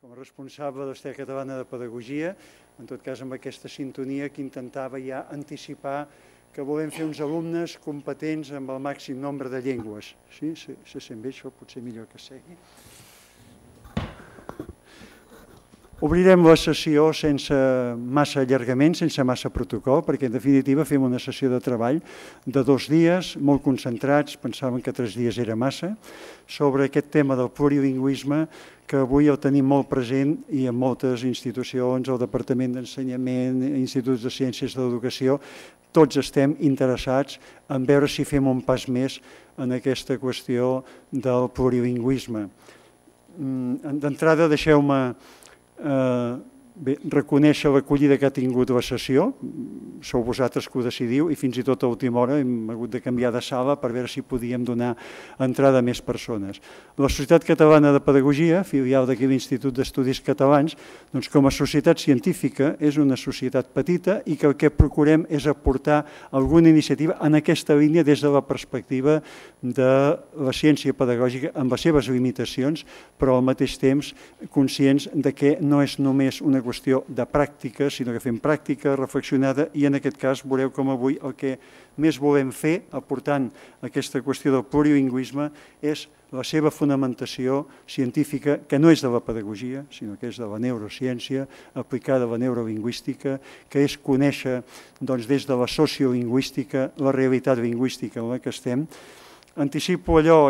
com a responsable de l'Estètica Catalana de Pedagogia, en tot cas amb aquesta sintonia que intentava ja anticipar que volem fer uns alumnes competents amb el màxim nombre de llengües. Sí, se sent bé això, potser millor que segui. Obrirem la sessió sense massa allargaments, sense massa protocol, perquè en definitiva fem una sessió de treball de 2 dies, molt concentrats, pensaven que 3 dies era massa, sobre aquest tema del plurilingüisme, que avui el tenim molt present i en moltes institucions, el Departament d'Ensenyament, Instituts de Ciències de l'Educació, tots estem interessats en veure si fem un pas més en aquesta qüestió del plurilingüisme. D'entrada, deixeu-me reconèixer l'acollida que ha tingut la sessió, sou vosaltres que ho decidiu i fins i tot a última hora hem hagut de canviar de sala per veure si podíem donar entrada a més persones. La Societat Catalana de Pedagogia, filial d'aquí l'Institut d'Estudis Catalans, doncs com a societat científica és una societat petita i que el que procurem és aportar alguna iniciativa en aquesta línia des de la perspectiva de la ciència pedagògica amb les seves limitacions, però al mateix temps conscients que no és només una qüestió de pràctica, sinó que fem pràctica reflexionada i en aquest cas veureu com avui el que més volem fer aportant aquesta qüestió del plurilingüisme és la seva fonamentació científica, que no és de la pedagogia, sinó que és de la neurociència, aplicada a la neurolingüística, que és conèixer des de la sociolingüística la realitat lingüística en la que estem. Anticipo allò,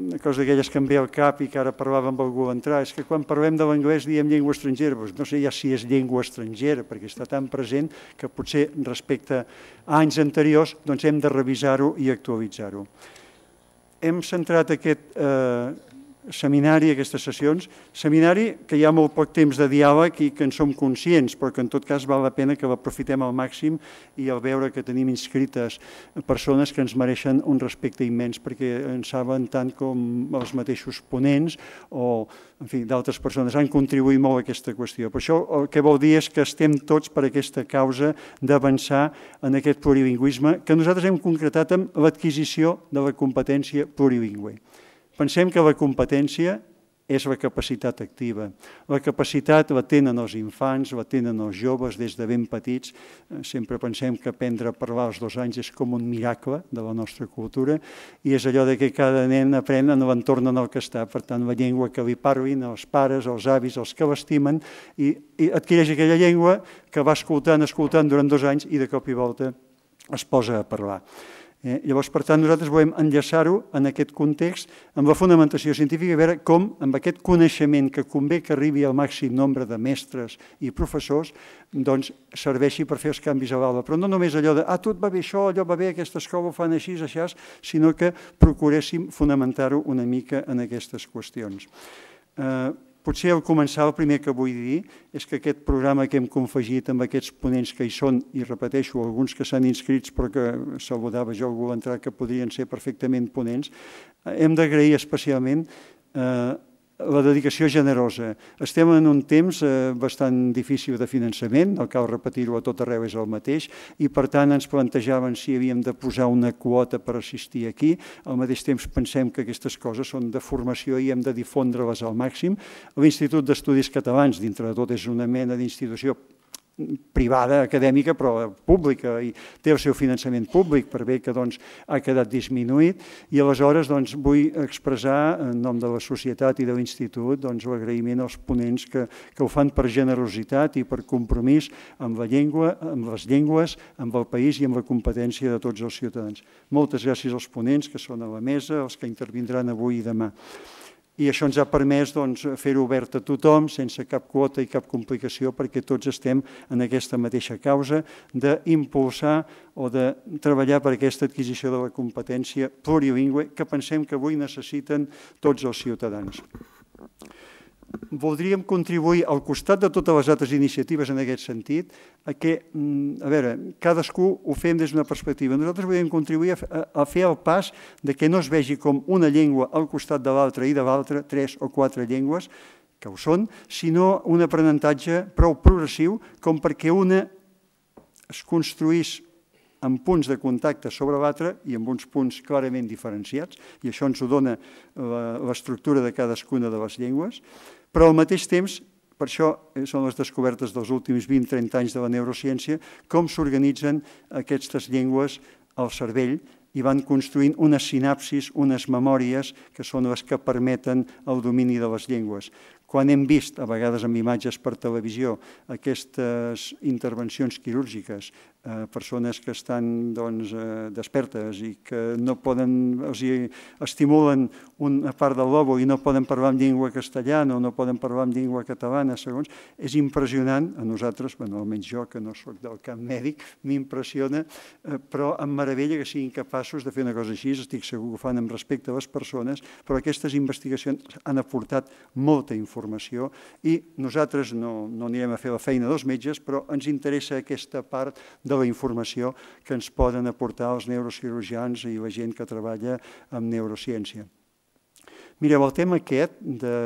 una cosa d'aquelles que em ve al cap i que ara parlava amb algú a l'entrar, és que quan parlem de l'anglès diem llengua estrangera, doncs no sé ja si és llengua estrangera, perquè està tan present que potser respecte a anys anteriors doncs hem de revisar-ho i actualitzar-ho. Hem centrat aquest seminari, aquestes sessions, seminari que hi ha molt poc temps de diàleg i que en som conscients, però que en tot cas val la pena que l'aprofitem al màxim i al veure que tenim inscrites persones que ens mereixen un respecte immens perquè en saben tant com els mateixos ponents o d'altres persones han contribuït molt a aquesta qüestió. Per això el que vol dir és que estem tots per aquesta causa d'avançar en aquest plurilingüisme que nosaltres hem concretat amb l'adquisició de la competència plurilingüe. Pensem que la competència és la capacitat activa. La capacitat la tenen els infants, la tenen els joves des de ben petits. Sempre pensem que aprendre a parlar als 2 anys és com un miracle de la nostra cultura i és allò que cada nen aprèn en l'entorn en el que està. Per tant, la llengua que li parlin, els pares, els avis, els que l'estimen, i adquireix aquella llengua que va escoltant durant 2 anys i de cop i volta es posa a parlar. Llavors, per tant, nosaltres volem enllaçar-ho en aquest context amb la fonamentació científica i veure com, amb aquest coneixement que convé que arribi al màxim nombre de mestres i professors, doncs serveixi per fer els canvis a l'aula. Però no només allò de, tot va bé això, allò va bé, aquesta escola ho fan així, així, sinó que procuréssim fonamentar-ho una mica en aquestes qüestions. Potser al començar el primer que vull dir és que aquest programa que hem confegit amb aquests ponents que hi són, i repeteixo, alguns que s'han inscrits però que saludava jo algú a l'entrar que podrien ser perfectament ponents, hem d'agrair especialment la dedicació generosa. Estem en un temps bastant difícil de finançament, no cal repetir-ho a tot arreu, és el mateix, i per tant ens plantejaven si havíem de posar una quota per assistir aquí. Al mateix temps pensem que aquestes coses són de formació i hem de difondre-les al màxim. L'Institut d'Estudis Catalans, dintre de tot, és una mena d'institució privada, acadèmica, però pública, i té el seu finançament públic, per bé que ha quedat disminuït, i aleshores vull expressar, en nom de la societat i de l'Institut, l'agraïment als ponents que ho fan per generositat i per compromís amb la llengua, amb les llengües, amb el país i amb la competència de tots els ciutadans. Moltes gràcies als ponents que són a la mesa, els que intervindran avui i demà. I això ens ha permès fer-ho obert a tothom, sense cap quota i cap complicació, perquè tots estem en aquesta mateixa causa d'impulsar o de treballar per aquesta adquisició de la competència plurilingüe que pensem que avui necessiten tots els ciutadans. Voldríem contribuir, al costat de totes les altres iniciatives en aquest sentit, que cadascú ho fem des d'una perspectiva. Nosaltres volem contribuir a fer el pas que no es vegi com una llengua al costat de l'altra i de l'altra, 3 o 4 llengües, que ho són, sinó un aprenentatge prou progressiu com perquè una es construís amb punts de contacte sobre l'altre i amb uns punts clarament diferenciats, i això ens ho dona l'estructura de cadascuna de les llengües, Però al mateix temps, per això són les descobertes dels últims 20-30 anys de la neurociència, com s'organitzen aquestes llengües al cervell i van construint unes sinapsis, unes memòries, que són les que permeten el domini de les llengües. Quan hem vist, a vegades amb imatges per televisió, aquestes intervencions quirúrgiques, persones que estan despertes i que no poden, o sigui, estimulen una part del lòbul i no poden parlar en llengua castellana o no poden parlar en llengua catalana, segons, és impressionant. A nosaltres, almenys jo, que no soc del camp mèdic, m'impressiona, però em meravella que siguin capaços de fer una cosa així. Estic segur que ho fan amb respecte a les persones, però aquestes investigacions han aportat molta informació i nosaltres no anirem a fer la feina dels metges, però ens interessa aquesta part de la informació que ens poden aportar els neurocirurgians i la gent que treballa amb neurociència. Mireu, el tema aquest de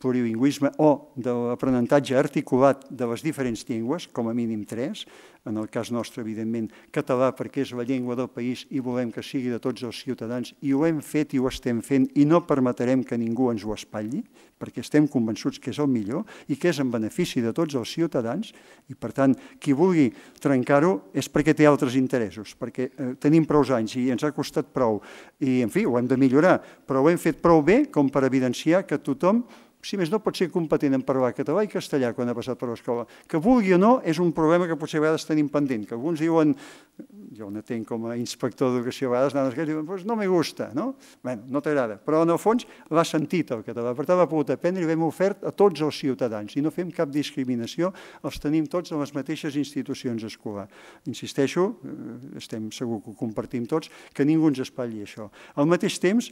plurilingüisme o de l'aprenentatge articulat de les diferents llengües, com a mínim tres, en el cas nostre, evidentment, català, perquè és la llengua del país i volem que sigui de tots els ciutadans, i ho hem fet i ho estem fent i no permetrem que ningú ens ho espatlli, perquè estem convençuts que és el millor i que és en benefici de tots els ciutadans i, per tant, qui vulgui trencar-ho és perquè té altres interessos, perquè tenim prou anys i ens ha costat prou i, en fi, ho hem de millorar, però ho hem fet prou bé com per evidenciar que tothom, si més no, pot ser competent en parlar català i castellà quan ha passat per l'escola. Que vulgui o no és un problema que potser a vegades tenim pendent, que alguns diuen, jo n'atenc com a inspector d'educació, a vegades nanes que diuen, doncs no me gusta, no? Bé, no t'agrada, però en el fons l'ha sentit el català, per tant l'ha pogut aprendre i l'hem ofert a tots els ciutadans i no fem cap discriminació, els tenim tots a les mateixes institucions escolars. Insisteixo, estem segur que ho compartim tots, que ningú ens espatlli això. Al mateix temps,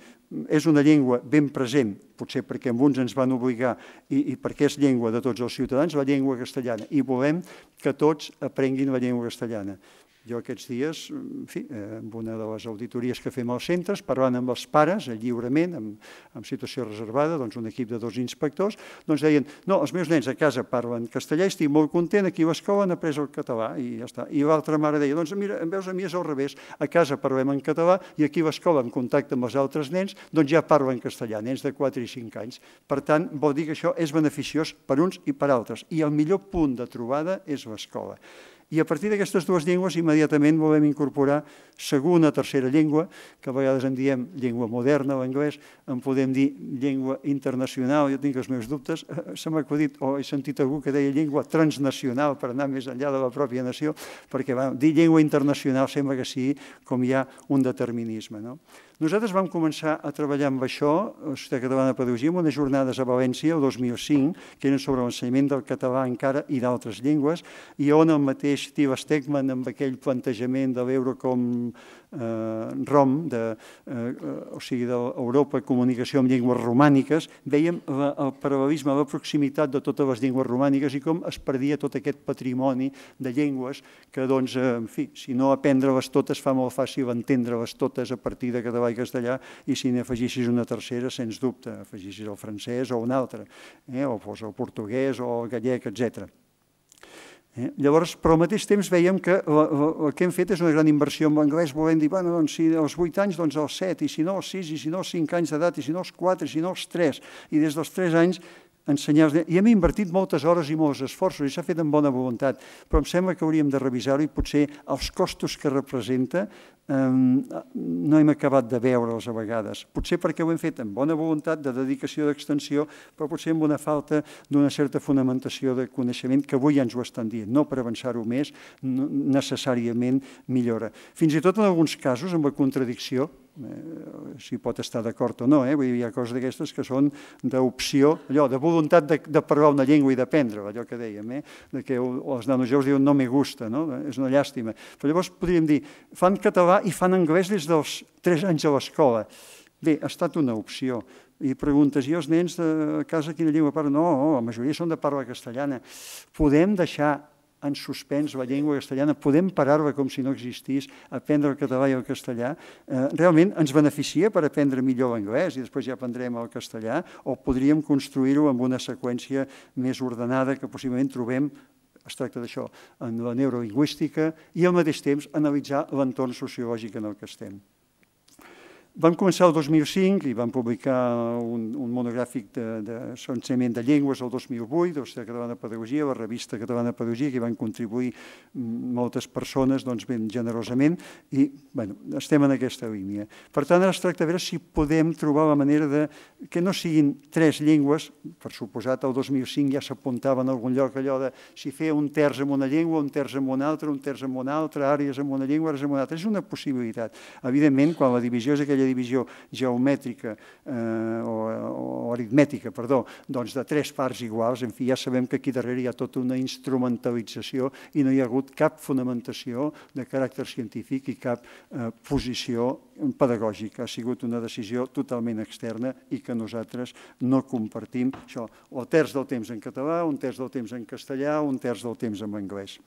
és una llengua ben present, potser perquè amb uns ens van obligar i perquè és llengua de tots els ciutadans, la llengua castellana, i volem que tots aprenguin la llengua castellana. Jo aquests dies, en fi, en una de les auditories que fem als centres, parlant amb els pares, lliurement, en situació reservada, doncs un equip de dos inspectors, doncs deien, no, els meus nens a casa parlen castellà, estic molt content, aquí a l'escola han après el català, i ja està. I l'altra mare deia, doncs mira, em veus, a mi és al revés, a casa parlem en català i aquí a l'escola, en contacte amb els altres nens, doncs ja parlen castellà, nens de 4 i 5 anys. Per tant, vol dir que això és beneficiós per uns i per altres, i el millor punt de trobada és l'escola. I a partir d'aquestes dues llengües immediatament volem incorporar segur una tercera llengua, que a vegades en diem llengua moderna o anglès, en podem dir llengua internacional, jo tinc els meus dubtes, se m'ha acudit o he sentit algú que deia llengua transnacional per anar més enllà de la pròpia nació, perquè dir llengua internacional sembla que sigui com hi ha un determinisme, no? Nosaltres vam començar a treballar amb això, la Societat Catalana de Pedagogia, amb unes jornades a València, el 2005, que eren sobre l'ensenyament del català encara i d'altres llengües, i on el mateix Steve Stegman, amb aquell plantejament de veure com ROM, o sigui, d'Europa, comunicació amb llengües romàniques, vèiem el paral·lelisme, la proximitat de totes les llengües romàniques i com es perdia tot aquest patrimoni de llengües que, doncs, en fi, si no aprendre-les totes fa molt fàcil entendre-les totes a partir de català i castellà, i si n'afegissis una tercera, sens dubte, afegissis el francès o un altre, o el portuguès o el gallec, etc. Llavors, però al mateix temps veiem que el que hem fet és una gran inversió en l'anglès, volem dir, bueno, doncs si als 8 anys, doncs als 7, i si no als 6, i si no als 5 anys d'edat, i si no als 4, i si no als 3, i des dels 3 anys i hem invertit moltes hores i molts esforços i s'ha fet amb bona voluntat, però em sembla que hauríem de revisar-ho i potser els costos que representa no hem acabat de veure'ls a vegades. Potser perquè ho hem fet amb bona voluntat, de dedicació, d'extensió, però potser amb una falta d'una certa fonamentació de coneixement que avui ja ens ho estan dient. No per avançar-ho més, necessàriament millora. Fins i tot en alguns casos amb la contradicció, si pot estar d'acord o no, hi ha coses d'aquestes que són d'opció, allò de voluntat de parlar una llengua i d'aprendre, allò que dèiem, que els nanos joves diuen no me gusta, és una llàstima. Però llavors podríem dir, fan català i fan anglès des dels 3 anys a l'escola. Bé, ha estat una opció. I preguntes, i els nens de casa quina llengua parlen? No, la majoria són de parla castellana. Podem deixar en suspens la llengua castellana, podem parar-la com si no existís, aprendre el català i el castellà, realment ens beneficia per aprendre millor l'anglès i després ja aprendrem el castellà, o podríem construir-ho amb una seqüència més ordenada que possiblement trobem, es tracta d'això, en la neurolingüística i al mateix temps analitzar l'entorn sociològic en el que estem. Vam començar el 2005 i vam publicar un monogràfic de ensenyament de llengües el 2008, d'Universitat Catalana de Pedagogia, la revista Catalana de Pedagogia, que hi van contribuir moltes persones ben generosament, i estem en aquesta línia. Per tant, ara es tracta de veure si podem trobar la manera que no siguin tres llengües. Per suposat, el 2005 ja s'apuntava en algun lloc allò de si fer un terç en una llengua, un terç en una altra, un terç en una altra, àrees en una llengua, àrees en una altra. És una possibilitat. Evidentment, quan la divisió és aquella divisió geomètrica o aritmètica, perdó, doncs de tres parts iguals, en fi, ja sabem que aquí darrere hi ha tota una instrumentalització i no hi ha hagut cap fonamentació de caràcter científic i cap posició pedagògica. Ha sigut una decisió totalment externa i que nosaltres no compartim això. O terç del temps en català, un terç del temps en castellà, un terç del temps en anglès.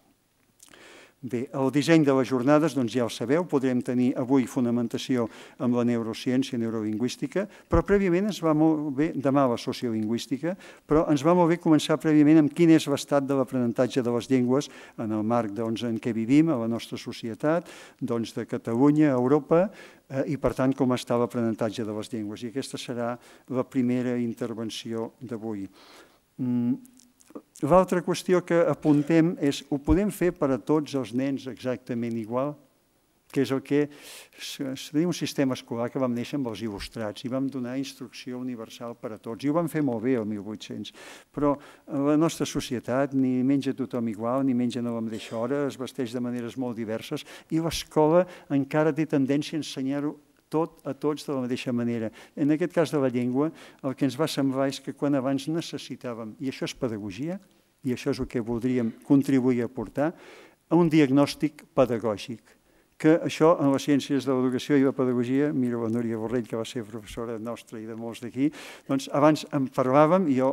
Bé, el disseny de les jornades, doncs ja el sabeu, podrem tenir avui fonamentació amb la neurociència i neurolingüística, però prèviament ens va molt bé, demà la sociolingüística, però ens va molt bé començar prèviament amb quin és l'estat de l'aprenentatge de les llengües en el marc en què vivim, a la nostra societat, doncs de Catalunya, Europa, i per tant com està l'aprenentatge de les llengües. I aquesta serà la primera intervenció d'avui. L'altra qüestió que apuntem és, ho podem fer per a tots els nens exactament igual? Que és el que... Tenim un sistema escolar que vam néixer amb els il·lustrats i vam donar instrucció universal per a tots. I ho vam fer molt bé el 1800. Però la nostra societat ni menja tothom igual, ni mengen a la mateixa hora, es vesteix de maneres molt diverses i l'escola encara té tendència a ensenyar-ho tot a tots de la mateixa manera. En aquest cas de la llengua, el que ens va semblar és que quan abans necessitàvem, i això és pedagogia, i això és el que voldríem contribuir a aportar, a un diagnòstic pedagògic. Que això, en les ciències de l'educació i la pedagogia, mira la Núria Borrell, que va ser professora nostra i de molts d'aquí, doncs abans en parlàvem, i jo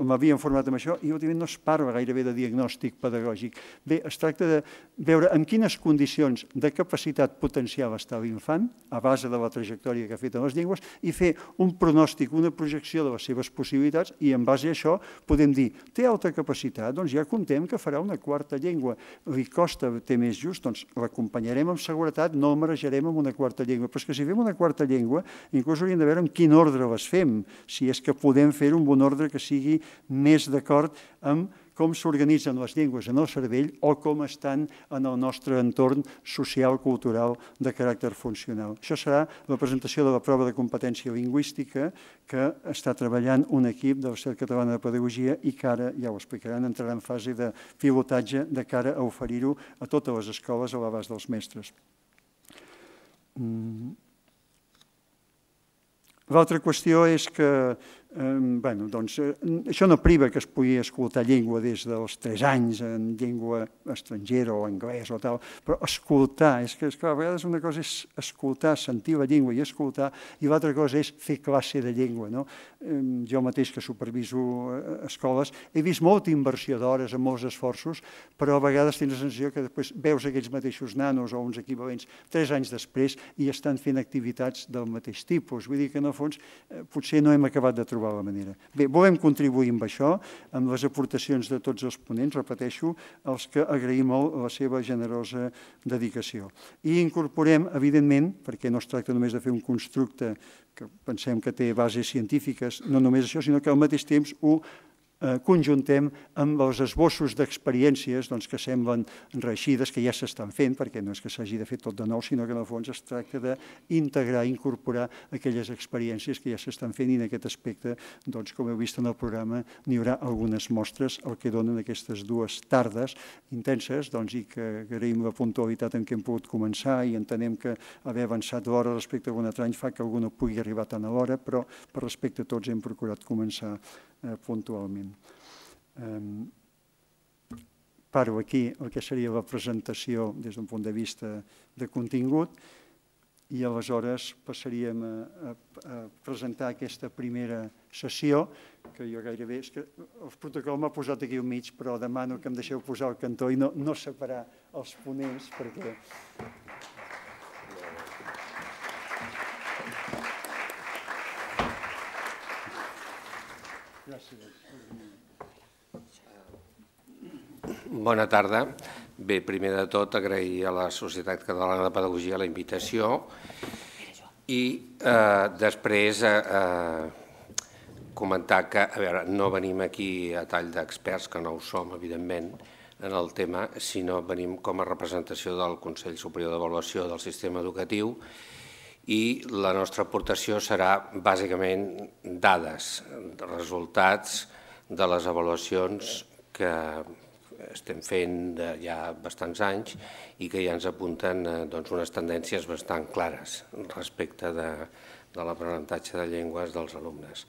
m'havia informat amb això, i últimament no es parla gairebé de diagnòstic pedagògic. Bé, es tracta de veure en quines condicions de capacitat potencial està l'infant, a base de la trajectòria que ha fet en les llengües, i fer un pronòstic, una projecció de les seves possibilitats, i en base a això podem dir, té alta capacitat, doncs ja comptem que farà una quarta llengua, li costa, té més just, doncs l'acompanyarem amb seguretat, no el marejarem amb una quarta llengua. Però és que si fem una quarta llengua, inclús hauríem de veure en quin ordre les fem, si és que podem fer un bon ordre que sigui més d'acord amb com s'organitzen les llengües en el cervell o com estan en el nostre entorn social-cultural de caràcter funcional. Això serà la presentació de la prova de competència lingüística que està treballant un equip de l'Universitat Catalana de Pedagogia i que ara, ja ho explicaran, entrarà en fase de pilotatge de cara a oferir-ho a totes les escoles a l'abast dels mestres. L'altra qüestió és que això no priva que es pugui escoltar llengua des dels 3 anys en llengua estrangera o anglès o tal, però escoltar, és que a vegades una cosa és escoltar, sentir la llengua i escoltar, i l'altra cosa és fer classe de llengua. Jo mateix que superviso escoles he vist molta inversió d'hores en molts esforços, però a vegades tens la sensació que després veus aquells mateixos nanos o uns equivalents 3 anys després i estan fent activitats del mateix tipus. Vull dir que en el fons potser no hem acabat de trobar la manera. Bé, volem contribuir amb això, amb les aportacions de tots els ponents, repeteixo, els que agraïm molt la seva generosa dedicació. I incorporem, evidentment, perquè no es tracta només de fer un constructe que pensem que té bases científiques, no només això, sinó que al mateix temps ho conjuntem amb els esbossos d'experiències que semblen reeixides, que ja s'estan fent, perquè no és que s'hagi de fer tot de nou, sinó que en el fons es tracta d'integrar, incorporar aquelles experiències que ja s'estan fent i en aquest aspecte, com heu vist en el programa, n'hi haurà algunes mostres el que donen aquestes dues tardes intenses i que agraïm la puntualitat en què hem pogut començar i entenem que haver avançat l'hora respecte a algun altre any fa que algú no pugui arribar tant a l'hora, però per respecte a tots hem procurat començar puntualment. Paro aquí el que seria la presentació des d'un punt de vista de contingut i aleshores passaríem a presentar aquesta primera sessió, que jo gairebé... És que el protocol m'ha posat aquí al mig, però demano que em deixeu posar al cantó i no separar els ponents perquè... Bona tarda. Bé, primer de tot agrair a la Societat Catalana de Pedagogia la invitació I després comentar que no venim aquí a tall d'experts, que no ho som, evidentment, en el tema, sinó venim com a representació del Consell Superior d'Avaluació del Sistema Educatiu i la nostra aportació serà bàsicament dades, resultats de les avaluacions que estem fent ja bastants anys i que ja ens apunten unes tendències bastant clares respecte de l'aprenentatge de llengües dels alumnes.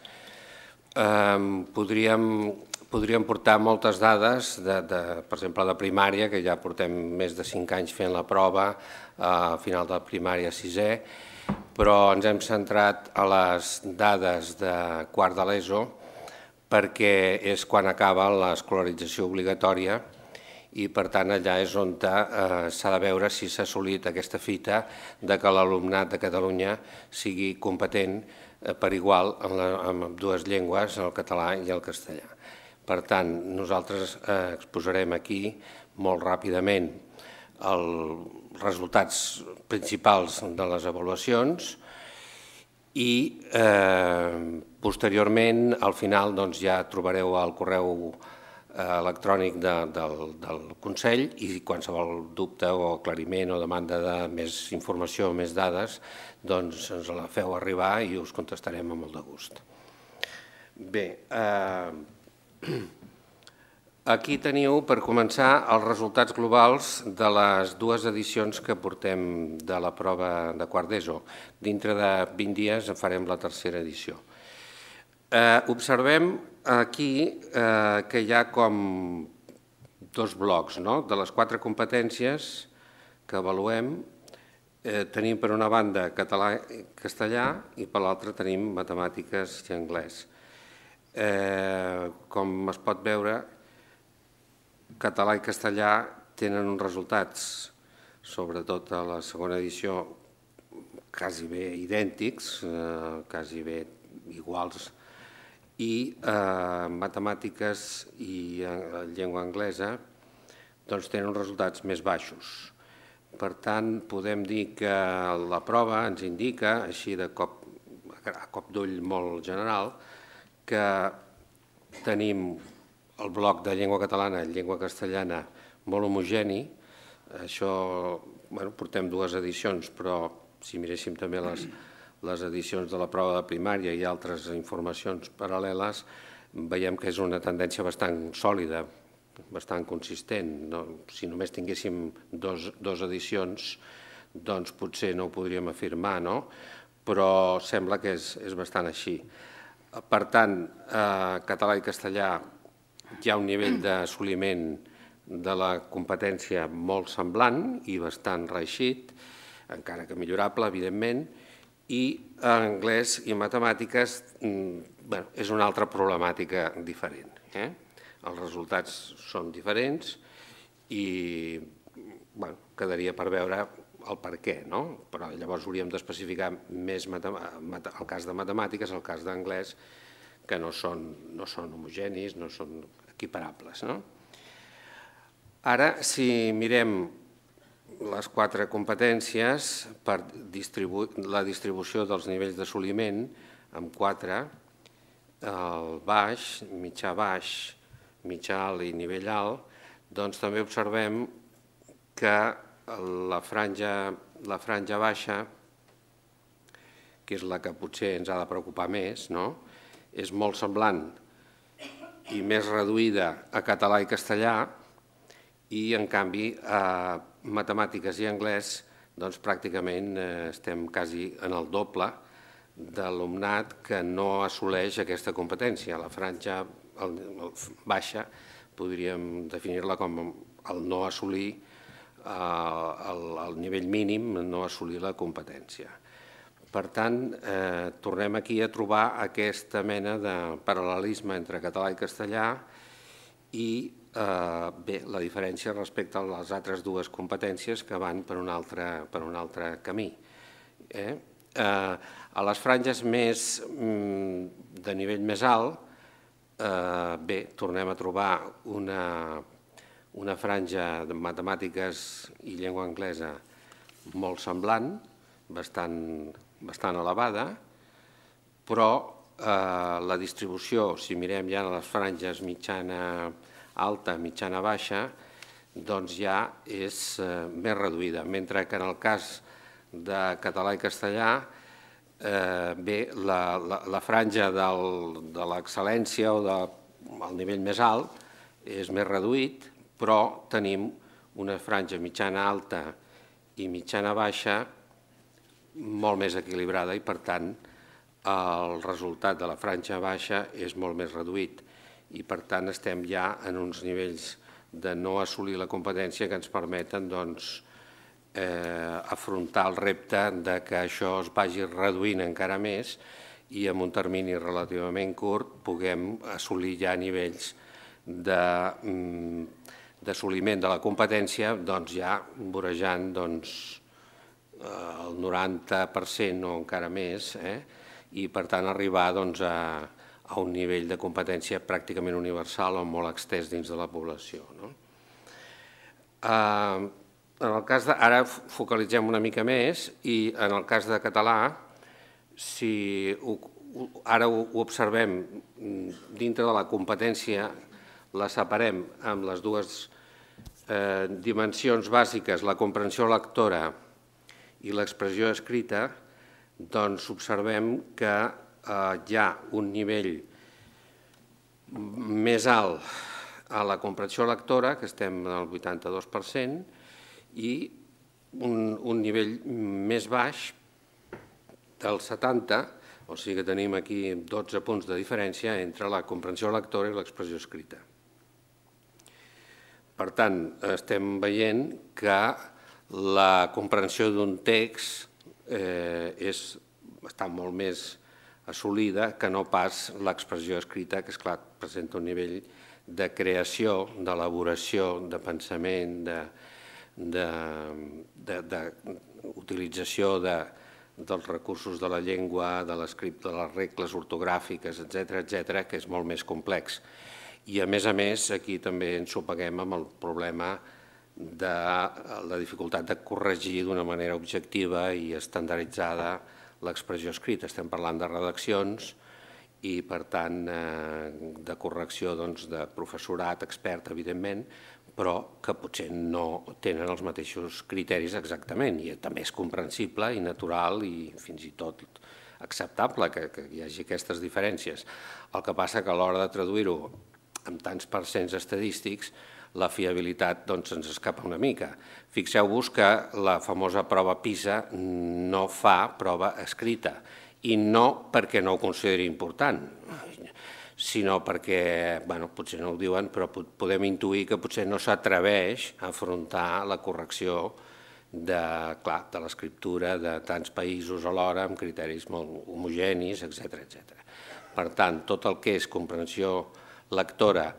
Podríem portar moltes dades, per exemple, de primària, que ja portem més de 5 anys fent la prova al final de primària 6è, però ens hem centrat a les dades de quart de l'ESO perquè és quan acaba l'escolarització obligatòria i, per tant, allà és on s'ha de veure si s'ha assolit aquesta fita que l'alumnat de Catalunya sigui competent per igual en dues llengües, el català i el castellà. Per tant, nosaltres exposarem aquí molt ràpidament els resultats principals de les avaluacions i posteriorment, al final, ja trobareu el correu electrònic del Consell i qualsevol dubte o aclariment o demanda de més informació o més dades ens la feu arribar i us contestarem amb molt de gust. Bé, aquí teniu, per començar, els resultats globals de les dues edicions que portem de la prova de quart d'ESO. Dintre de 20 dies en farem la tercera edició. Observem aquí que hi ha com dos blocs, no? De les 4 competències que avaluem, tenim per una banda català i castellà i per l'altra tenim matemàtiques i anglès. Com es pot veure, català i castellà tenen uns resultats, sobretot a la segona edició, quasi bé idèntics, quasi bé iguals, i matemàtiques i llengua anglesa tenen resultats més baixos. Per tant, podem dir que la prova ens indica, així de cop d'ull molt general, que tenim el bloc de llengua catalana i llengua castellana molt homogeni. Això, portem dues edicions, però si miréssim també les edicions de la prova de primària i altres informacions paral·leles, veiem que és una tendència bastant sòlida, bastant consistent. Si només tinguéssim dues edicions, doncs potser no ho podríem afirmar, no? Però sembla que és bastant així. Per tant, català i castellà hi ha un nivell d'assoliment de la competència molt semblant i bastant reeixit, encara que millorable, evidentment, i anglès i matemàtiques és una altra problemàtica diferent. Els resultats són diferents i quedaria per veure el per què, però llavors hauríem d'especificar més el cas de matemàtiques, el cas d'anglès, que no són homogenis, no són equiparables. Ara, si mirem les 4 competències, per la distribució dels nivells d'assoliment, amb 4, el baix, mitjà alt i nivell alt, doncs també observem que la franja baixa, que és la que potser ens ha de preocupar més, és molt semblant i més reduïda a català i castellà, i, en canvi, a matemàtiques i anglès pràcticament estem quasi en el doble d'alumnat que no assoleix aquesta competència. La franja baixa podríem definir-la com el no assolir el nivell mínim, no assolir la competència. Per tant, tornem aquí a trobar aquesta mena de paral·lelisme entre català i castellà i bé, la diferència respecte a les altres dues competències que van per un altre camí. A les franges de nivell més alt, bé, tornem a trobar una franja de matemàtiques i llengua anglesa molt semblant, bastant elevada, però la distribució, si mirem ja les franges mitjana alta, mitjana baixa, doncs ja és més reduïda, mentre que en el cas de català i castellà, bé, la franja de l'excel·lència o del nivell més alt és més reduït, però tenim una franja mitjana alta i mitjana baixa molt més equilibrada i, per tant, el resultat de la franja baixa és molt més reduït i, per tant, estem ja en uns nivells de no assolir la competència que ens permeten afrontar el repte que això es vagi reduint encara més i en un termini relativament curt puguem assolir ja nivells d'assoliment de la competència ja vorejant el 90% o encara més i per tant arribar a un nivell de competència pràcticament universal o molt extès dins de la població. Ara focalitzem una mica més i en el cas de català, si ara ho observem dintre de la competència, la separem amb les dues dimensions bàsiques, la comprensió lectora i l'expressió escrita, doncs observem que hi ha un nivell més alt a la comprensió lectora, que estem en el 82%, i un nivell més baix del 70%, o sigui que tenim aquí 12 punts de diferència entre la comprensió lectora i l'expressió escrita. Per tant, estem veient que la comprensió d'un text està molt més assolida que no pas l'expressió escrita, que és clar, presenta un nivell de creació, d'elaboració, de pensament, d'utilització dels recursos de la llengua, de l'escrit, de les regles ortogràfiques, etcètera, que és molt més complex. I a més, aquí també ens ho paguem amb el problema de la dificultat de corregir d'una manera objectiva i estandarditzada l'expressió escrita. Estem parlant de redaccions i, per tant, de correcció de professorat expert, evidentment, però que potser no tenen els mateixos criteris exactament. I també és comprensible i natural i fins i tot acceptable que hi hagi aquestes diferències. El que passa que a l'hora de traduir-ho amb tants percents estadístics, la fiabilitat ens escapa una mica. Fixeu-vos que la famosa prova PISA no fa prova escrita, i no perquè no ho consideri important, sinó perquè, potser no ho diuen, però podem intuir que potser no s'atreveix a afrontar la correcció de l'escriptura de tants països alhora, amb criteris molt homogenis, etcètera. Per tant, tot el que és comprensió lectora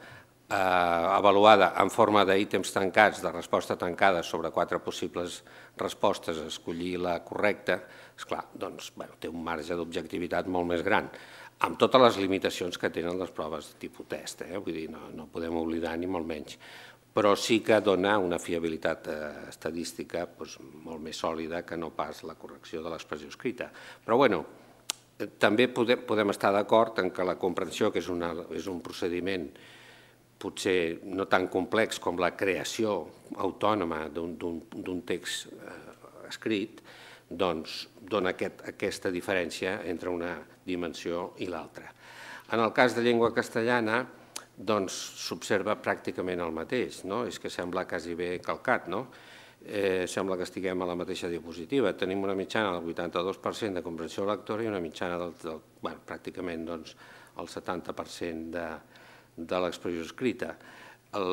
avaluada en forma d'ítems tancats, de resposta tancada sobre 4 possibles respostes, escollir la correcta, esclar, doncs té un marge d'objectivitat molt més gran, amb totes les limitacions que tenen les proves de tipus test, vull dir, no podem oblidar ni molt menys, però sí que dona una fiabilitat estadística molt més sòlida que no pas la correcció de l'expressió escrita. Però bé, també podem estar d'acord en que la comprensió, que és un procediment potser no tan complex com la creació autònoma d'un text escrit, doncs dona aquesta diferència entre una dimensió i l'altra. En el cas de llengua castellana, doncs s'observa pràcticament el mateix, és que sembla quasi bé calcat, sembla que estiguem a la mateixa diapositiva. Tenim una mitjana del 82% de comprensió lectora i una mitjana del pràcticament el 70% de l'expressió escrita.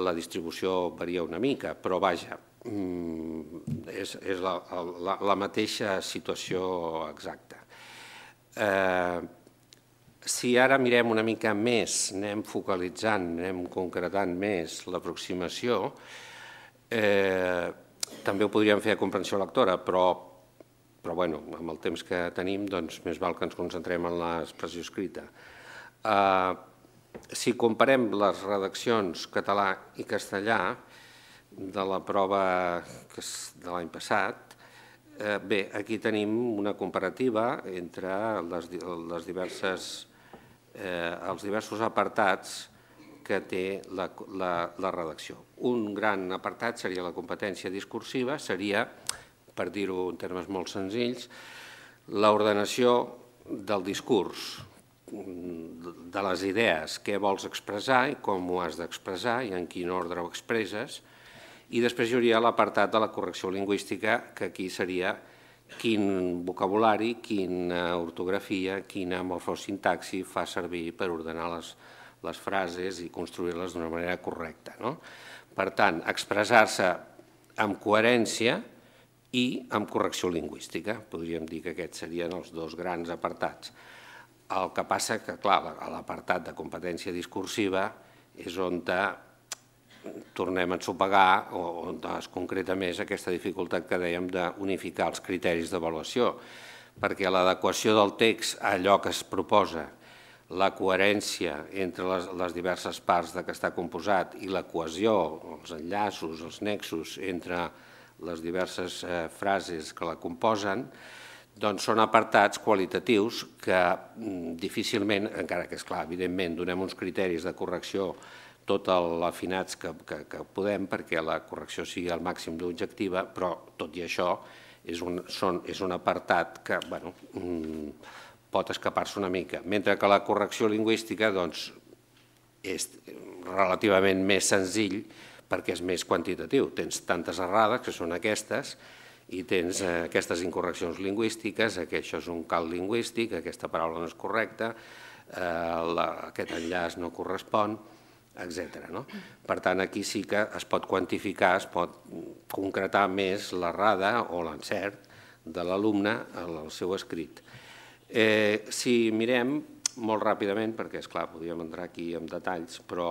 La distribució varia una mica, però vaja, és la mateixa situació exacta. Si ara mirem una mica més, anem focalitzant, anem concretant més l'aproximació, també ho podríem fer a comprensió lectora, però bé, amb el temps que tenim, doncs més val que ens concentrem en l'expressió escrita. Si comparem les redaccions català i castellà de la prova de l'any passat, Bé, aquí tenim una comparativa entre els diversos apartats que té la redacció. Un gran apartat seria la competència discursiva, seria, per dir-ho en termes molt senzills, l'ordenació del discurs, de les idees, què vols expressar i com ho has d'expressar i en quin ordre ho expresses. I després hi hauria l'apartat de la correcció lingüística, que aquí seria quin vocabulari, quina ortografia, quina morfosintaxi fa servir per ordenar les frases i construir-les d'una manera correcta. Per tant, expressar-se amb coherència i amb correcció lingüística. Podríem dir que aquests serien els dos grans apartats. El que passa que, clar, l'apartat de competència discursiva és on tornem a ensopegar o es concreta més aquesta dificultat que dèiem d'unificar els criteris d'avaluació, perquè l'adequació del text a allò que es proposa, la coherència entre les diverses parts de què està composat i la cohesió, els enllaços, els nexos entre les diverses frases que la composen, doncs són apartats qualitatius que difícilment, encara que és clar, evidentment, donem uns criteris de correcció tot els afinats que podem perquè la correcció sigui el màxim d'objectiva, però tot i això és un apartat que pot escapar-se una mica. Mentre que la correcció lingüística és relativament més senzill perquè és més quantitatiu. Tens tantes errades, que són aquestes, i tens aquestes incorreccions lingüístiques, que això és un cal lingüístic, aquesta paraula no és correcta, aquest enllaç no correspon, etcètera. Per tant, aquí sí que es pot quantificar, es pot concretar més l'errada o l'encert de l'alumne en el seu escrit. Si mirem molt ràpidament, perquè és clar, podríem entrar aquí amb detalls, però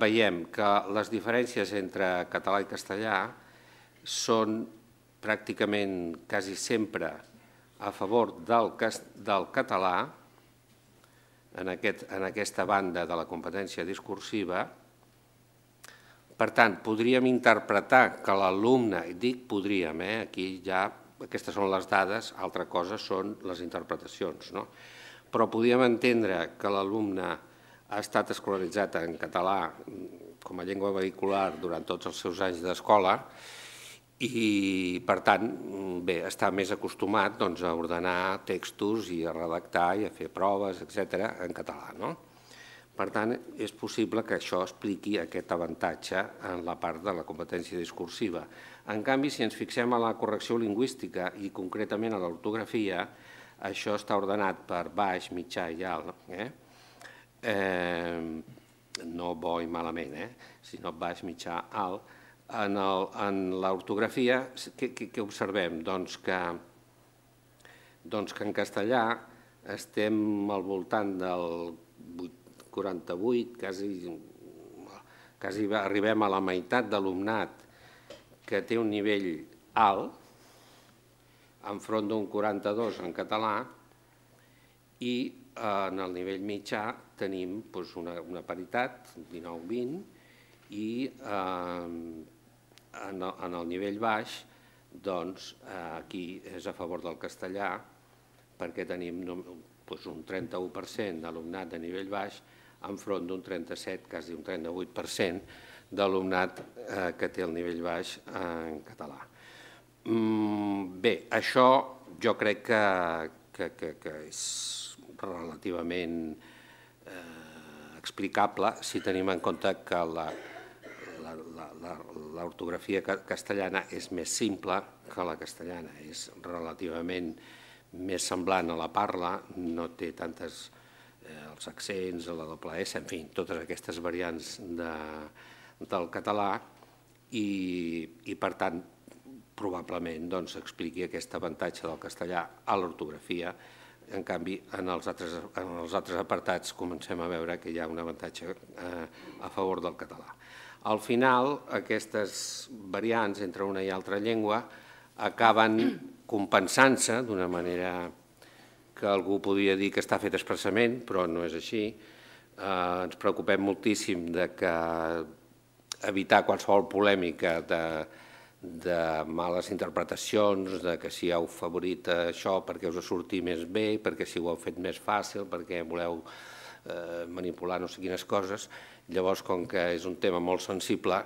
veiem que les diferències entre català i castellà són pràcticament quasi sempre a favor del català, en aquesta banda de la competència discursiva. Per tant, podríem interpretar que l'alumne, i dic podríem, aquí ja aquestes són les dades, altra cosa són les interpretacions, però podríem entendre que l'alumne ha estat escolaritzat en català com a llengua vehicular durant tots els seus anys d'escola i, per tant, està més acostumat a ordenar textos i a redactar i a fer proves, etcètera, en català. Per tant, és possible que això expliqui aquest avantatge en la part de la competència discursiva. En canvi, si ens fixem a la correcció lingüística i concretament a l'ortografia, això està ordenat per baix, mitjà i alt, no bo i malament, sinó baix, mitjà, alt. En l'ortografia, què observem? Doncs que en castellà estem al voltant del 48, quasi arribem a la meitat d'alumnat que té un nivell alt, enfront d'un 42 en català, i en el nivell mitjà tenim una paritat, 19-20, i en el nivell baix, doncs, aquí és a favor del castellà, perquè tenim un 31% d'alumnat de nivell baix enfront d'un 37, quasi un 38% d'alumnat que té el nivell baix en català. Bé, això jo crec que és relativament explicable si tenim en compte que l'ortografia castellana és més simple que la castellana, és relativament més semblant a la parla, no té tantes els accents, la doble S, en fi, totes aquestes variants del català i, per tant, probablement expliqui aquest avantatge del castellà a l'ortografia. En canvi, en els altres apartats comencem a veure que hi ha un avantatge a favor del català. Al final, aquestes variants entre una i altra llengua acaben compensant-se d'una manera que algú podria dir que està fet expressament, però no és així. Ens preocupem moltíssim d'evitar qualsevol polèmica de males interpretacions, de que si heu favorit això perquè us ha sortit més bé, perquè si ho heu fet més fàcil, perquè voleu manipular no sé quines coses. Llavors, com que és un tema molt sensible,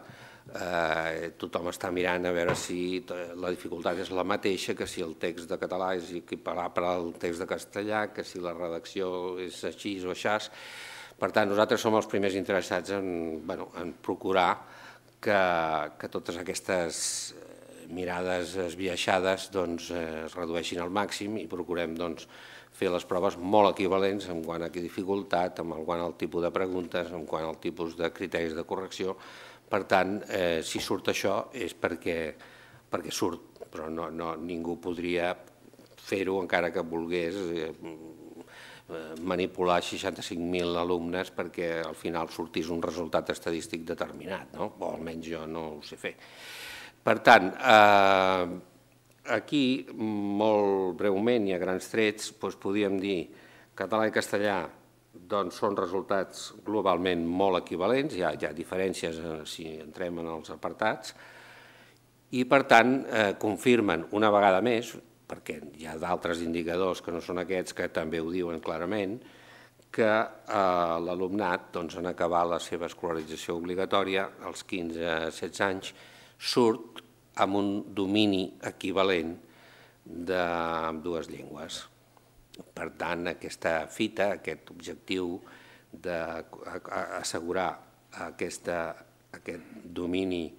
tothom està mirant a veure si la dificultat és la mateixa, que si el text de català és equiparat al text de castellà, que si la redacció és així o aixàs. Per tant, nosaltres som els primers interessats en procurar que totes aquestes mirades esbiaixades es redueixin al màxim i procurem fer les proves molt equivalents en quant a dificultat, en quant al tipus de preguntes, en quant al tipus de criteris de correcció. Per tant, si surt això és perquè surt, però ningú podria fer-ho encara que volgués manipular 65.000 alumnes perquè al final sortís un resultat estadístic determinat, o almenys jo no ho sé fer. Per tant, aquí, molt breument i a grans trets, podríem dir català i castellà són resultats globalment molt equivalents, hi ha diferències si entrem en els apartats, i per tant confirmen una vegada més, perquè hi ha d'altres indicadors que no són aquests que també ho diuen clarament, que l'alumnat en acabar la seva escolarització obligatòria als 15-16 anys surt amb un domini equivalent d'ambdues llengües. Per tant, aquesta fita, aquest objectiu d'assegurar aquest domini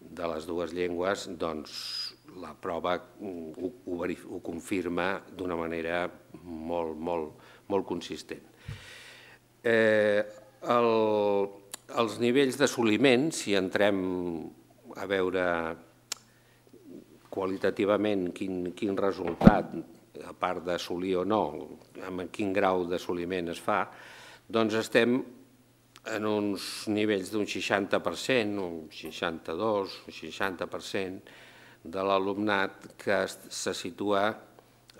de les dues llengües, la prova ho confirma d'una manera molt consistent. Els nivells d'assoliment, si entrem a veure qualitativament quin resultat, a part d'assolir o no, amb quin grau d'assoliment es fa, doncs estem en uns nivells d'un 60%, un 62%, un 60%, de l'alumnat que se situa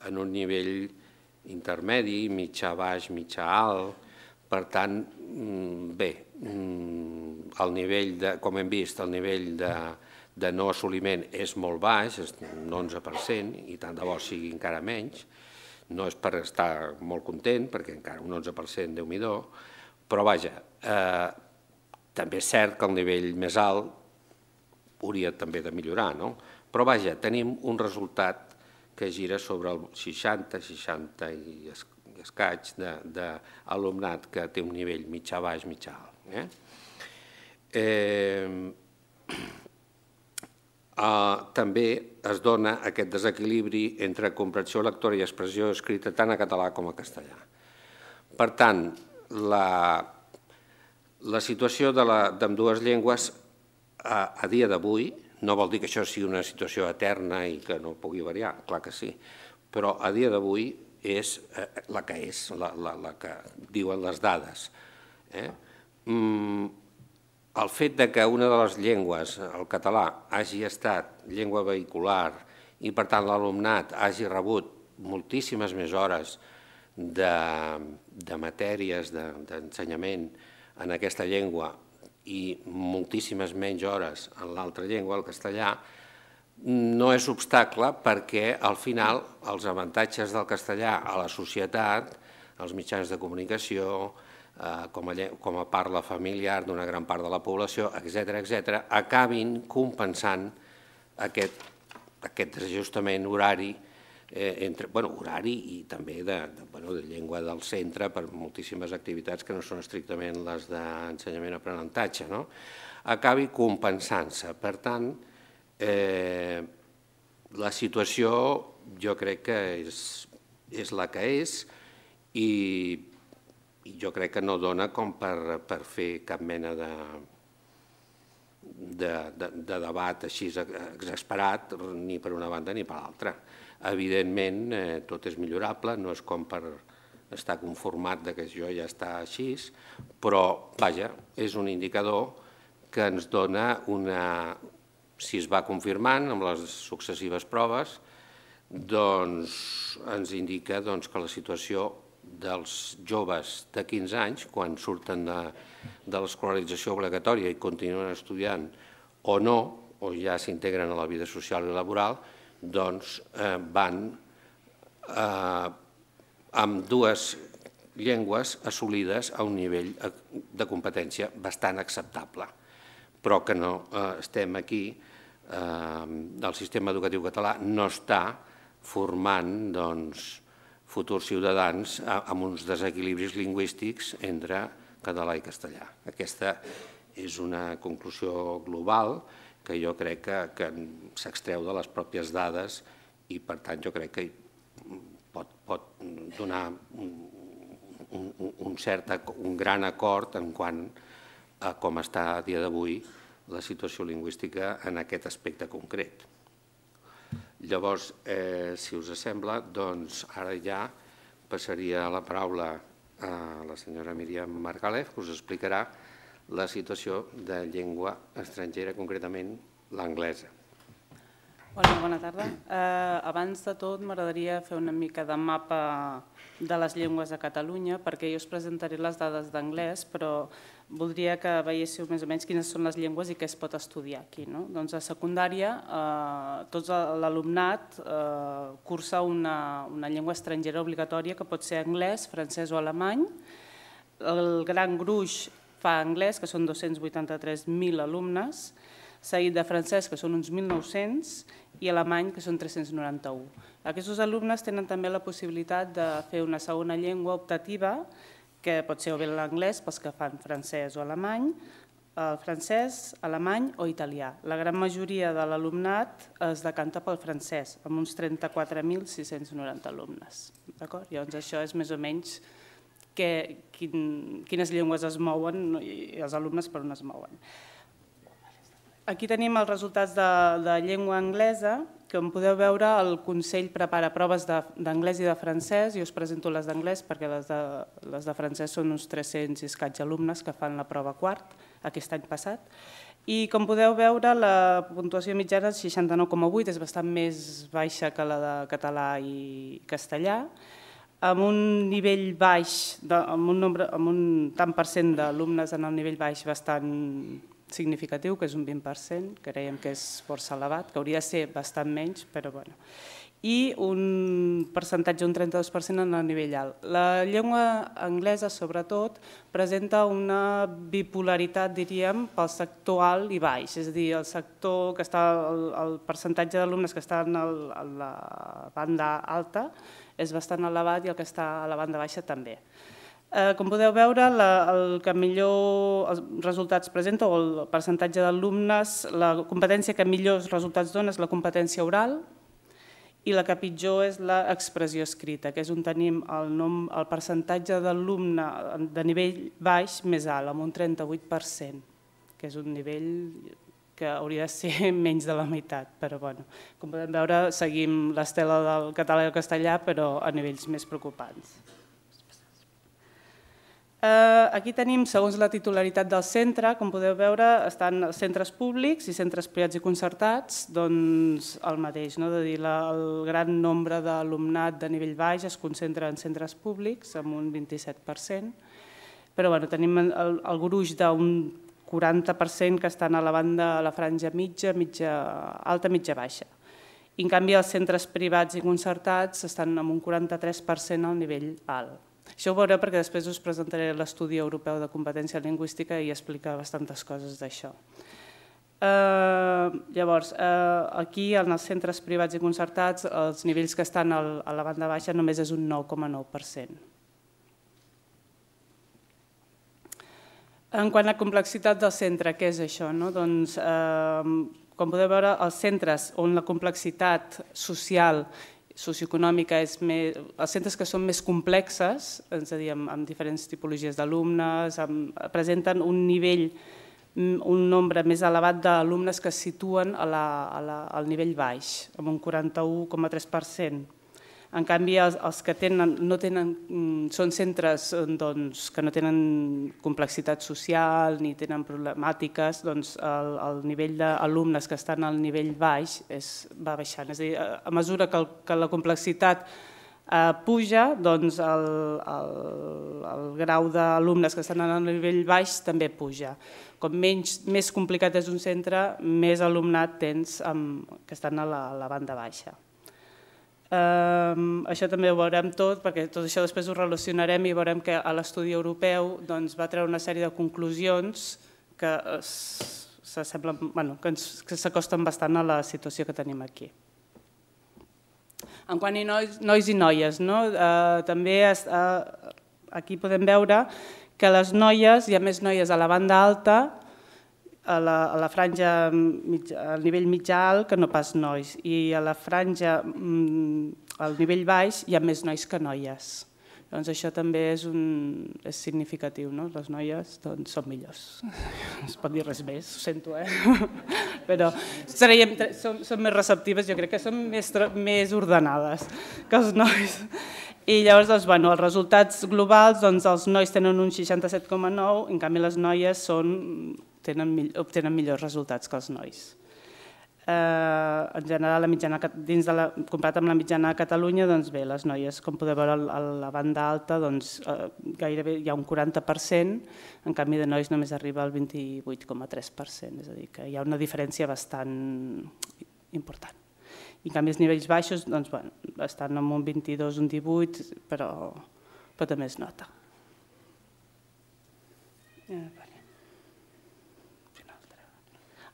en un nivell intermedi, mitjà baix, mitjà alt. Per tant, bé, com hem vist, el nivell de no assoliment és molt baix, és un 11%, i tant de bo sigui encara menys. No és per estar molt content, perquè encara un 11%, Déu-n'hi-do, però vaja, també és cert que el nivell més alt hauria també de millorar, no? Però vaja, tenim un resultat que gira sobre el 60 i escaig d'alumnat que té un nivell mitjà baix, mitjà alt. També es dona aquest desequilibri entre comprensió lectora i expressió escrita tant a català com a castellà. Per tant, la situació d'ambdues llengües a dia d'avui, no vol dir que això sigui una situació eterna i que no pugui variar, clar que sí, però a dia d'avui és la que diuen les dades. El fet que una de les llengües, el català, hagi estat llengua vehicular i per tant l'alumnat hagi rebut moltíssimes més hores de matèries d'ensenyament en aquesta llengua i moltíssimes menys hores en l'altra llengua, el castellà, no és obstacle perquè al final els avantatges del castellà a la societat, als mitjans de comunicació, com a parla familiar d'una gran part de la població, etc., acabin compensant aquest desajustament horari i també de llengua del centre per moltíssimes activitats que no són estrictament les d'ensenyament-aprenentatge, acabi compensant-se. Per tant, la situació jo crec que és la que és i jo crec que no dona com per fer cap mena de debat així exasperat ni per una banda ni per l'altra. Evidentment, tot és millorable, no és com per estar conformat que això ja està així, però, vaja, és un indicador que ens dona una... Si es va confirmant amb les successives proves, doncs ens indica que la situació dels joves de 15 anys, quan surten de l'escolarització obligatòria i continuen estudiant o no, o ja s'integren a la vida social i laboral, doncs van amb dues llengües assolides a un nivell de competència bastant acceptable, però que no estem aquí, el sistema educatiu català no està formant futurs ciutadans amb uns desequilibris lingüístics entre català i castellà. Aquesta és una conclusió global que jo crec que s'extreu de les pròpies dades i, per tant, jo crec que pot donar un gran acord en quant a com està a dia d'avui la situació lingüística en aquest aspecte concret. Llavors, si us sembla, doncs ara ja passaria la paraula a la senyora Míriam Margalef, que us explicarà la situació de llengua estrangera, concretament l'anglesa. Hola, bona tarda. Abans de tot m'agradaria fer una mica de mapa de les llengües de Catalunya, perquè jo us presentaré les dades d'anglès, però voldria que veiéssiu més o menys quines són les llengües i què es pot estudiar aquí. Doncs a secundària, tot l'alumnat cursa una llengua estrangera obligatòria que pot ser anglès, francès o alemany. El gran gruix fa anglès, que són 283.000 alumnes, seguit de francès, que són uns 1.900, i alemany, que són 391. Aquests alumnes tenen també la possibilitat de fer una segona llengua optativa, que pot ser o bé l'anglès, pels que fan francès o alemany, el francès, alemany o italià. La gran majoria de l'alumnat es decanta pel francès, amb uns 34.690 alumnes. Llavors, això és més o menys quines llengües es mouen i els alumnes per on es mouen. Aquí tenim els resultats de llengua anglesa, que com podeu veure el Consell prepara proves d'anglès i de francès. Jo us presento les d'anglès perquè les de francès són uns 300 i escaig alumnes que fan la prova quart aquest any passat. I com podeu veure la puntuació mitjana és 69,8, és bastant més baixa que la de català i castellà, amb un nivell baix, amb un tant % d'alumnes en el nivell baix bastant significatiu, que és un 20%, creiem que és força elevat, que hauria de ser bastant menys, però bueno. I un percentatge, un 32% en el nivell alt. La llengua anglesa, sobretot, presenta una bipolaritat, diríem, pel sector alt i baix, és a dir, el sector que està, el percentatge d'alumnes que estan a la banda alta és bastant elevat i el que està a la banda baixa també. Com podeu veure, el que millor els resultats presenta o el percentatge d'alumnes, la competència que millors resultats dona és la competència oral i la que pitjor és l'expressió escrita, que és on tenim el percentatge d'alumne de nivell baix més alt, amb un 38%, que és un nivell que hauria de ser menys de la meitat, però bueno, com podem veure, seguim l'estela del català i el castellà, però a nivells més preocupants. Aquí tenim, segons la titularitat del centre, com podeu veure, estan centres públics i centres privats i concertats, doncs el mateix, el gran nombre d'alumnat de nivell baix es concentra en centres públics, amb un 27%, però tenim el gruix d'un 40% que estan a la banda, a la franja mitja alta, mitja baixa. I en canvi, els centres privats i concertats estan amb un 43% al nivell alt. Això ho veureu perquè després us presentaré l'Estudi Europeu de Competència Lingüística i explica bastantes coses d'això. Llavors, aquí en els centres privats i concertats els nivells que estan a la banda baixa només és un 9,9%. En quant a complexitat del centre, què és això? Doncs, com podeu veure, els centres on la complexitat social socioeconòmica, els centres que són més complexes, és a dir, amb diferents tipologies d'alumnes, presenten un nivell, un nombre més elevat d'alumnes que es situen al nivell baix, amb un 41,3%. En canvi, els que són centres que no tenen complexitat social ni tenen problemàtiques, el nivell d'alumnes que estan al nivell baix va baixant. És a dir, a mesura que la complexitat puja, doncs el grau d'alumnes que estan en el nivell baix també puja. Com més complicat és un centre, més alumnat tens que estan a la banda baixa. Això també ho veurem tot, perquè tot això després ho relacionarem i veurem que l'estudi europeu va treure una sèrie de conclusions que s'acosten bastant a la situació que tenim aquí. En quant a nois i noies, també aquí podem veure que les noies, hi ha més noies a la banda alta, a la franja, al nivell mitjà-alt, que no pas nois, i a la franja, al nivell baix, hi ha més nois que noies. Doncs això també és significatiu, no? Les noies són millors, no es pot dir res més, ho sento, però són més receptives, jo crec que són més ordenades que els nois. I llavors, els resultats globals, els nois tenen un 67,9, en canvi les noies obtenen millors resultats que els nois. En general, comparat amb la mitjana de Catalunya, les noies, com podeu veure a la banda alta, gairebé hi ha un 40%, en canvi de nois només arriba al 28,3%, és a dir, que hi ha una diferència bastant important. I en canvi els nivells baixos estan en un 22, un 18, però també es nota.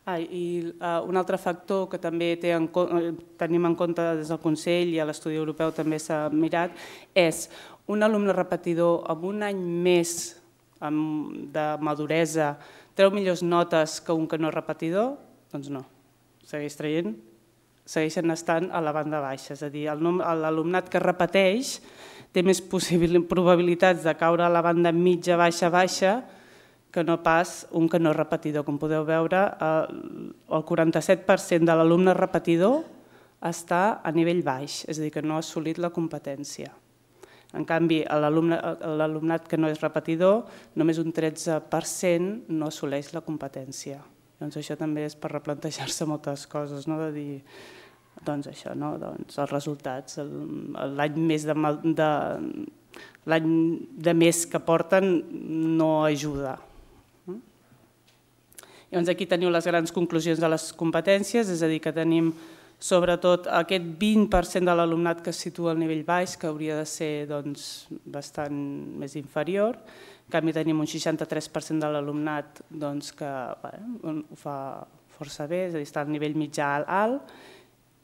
I un altre factor que també tenim en compte des del Consell i a l'estudi europeu també s'ha mirat és un alumne repetidor amb un any més de maduresa treu millors notes que un que no és repetidor? Doncs no, segueixen estant a la banda baixa, és a dir, l'alumnat que repeteix té més probabilitats de caure a la banda mitja, baixa, baixa, que no pas un que no és repetidor. Com podeu veure, el 47% de l'alumne repetidor està a nivell baix, és a dir, que no ha assolit la competència. En canvi, l'alumnat que no és repetidor, només un 13% no assoleix la competència. Doncs això també és per replantejar-se moltes coses, de dir, doncs això, els resultats, l'any més que porten no ajuda. Llavors aquí teniu les grans conclusions de les competències, és a dir, que tenim sobretot aquest 20% de l'alumnat que es situa al nivell baix, que hauria de ser bastant més inferior. En canvi tenim un 63% de l'alumnat que ho fa força bé, és a dir, està al nivell mitjà-alt,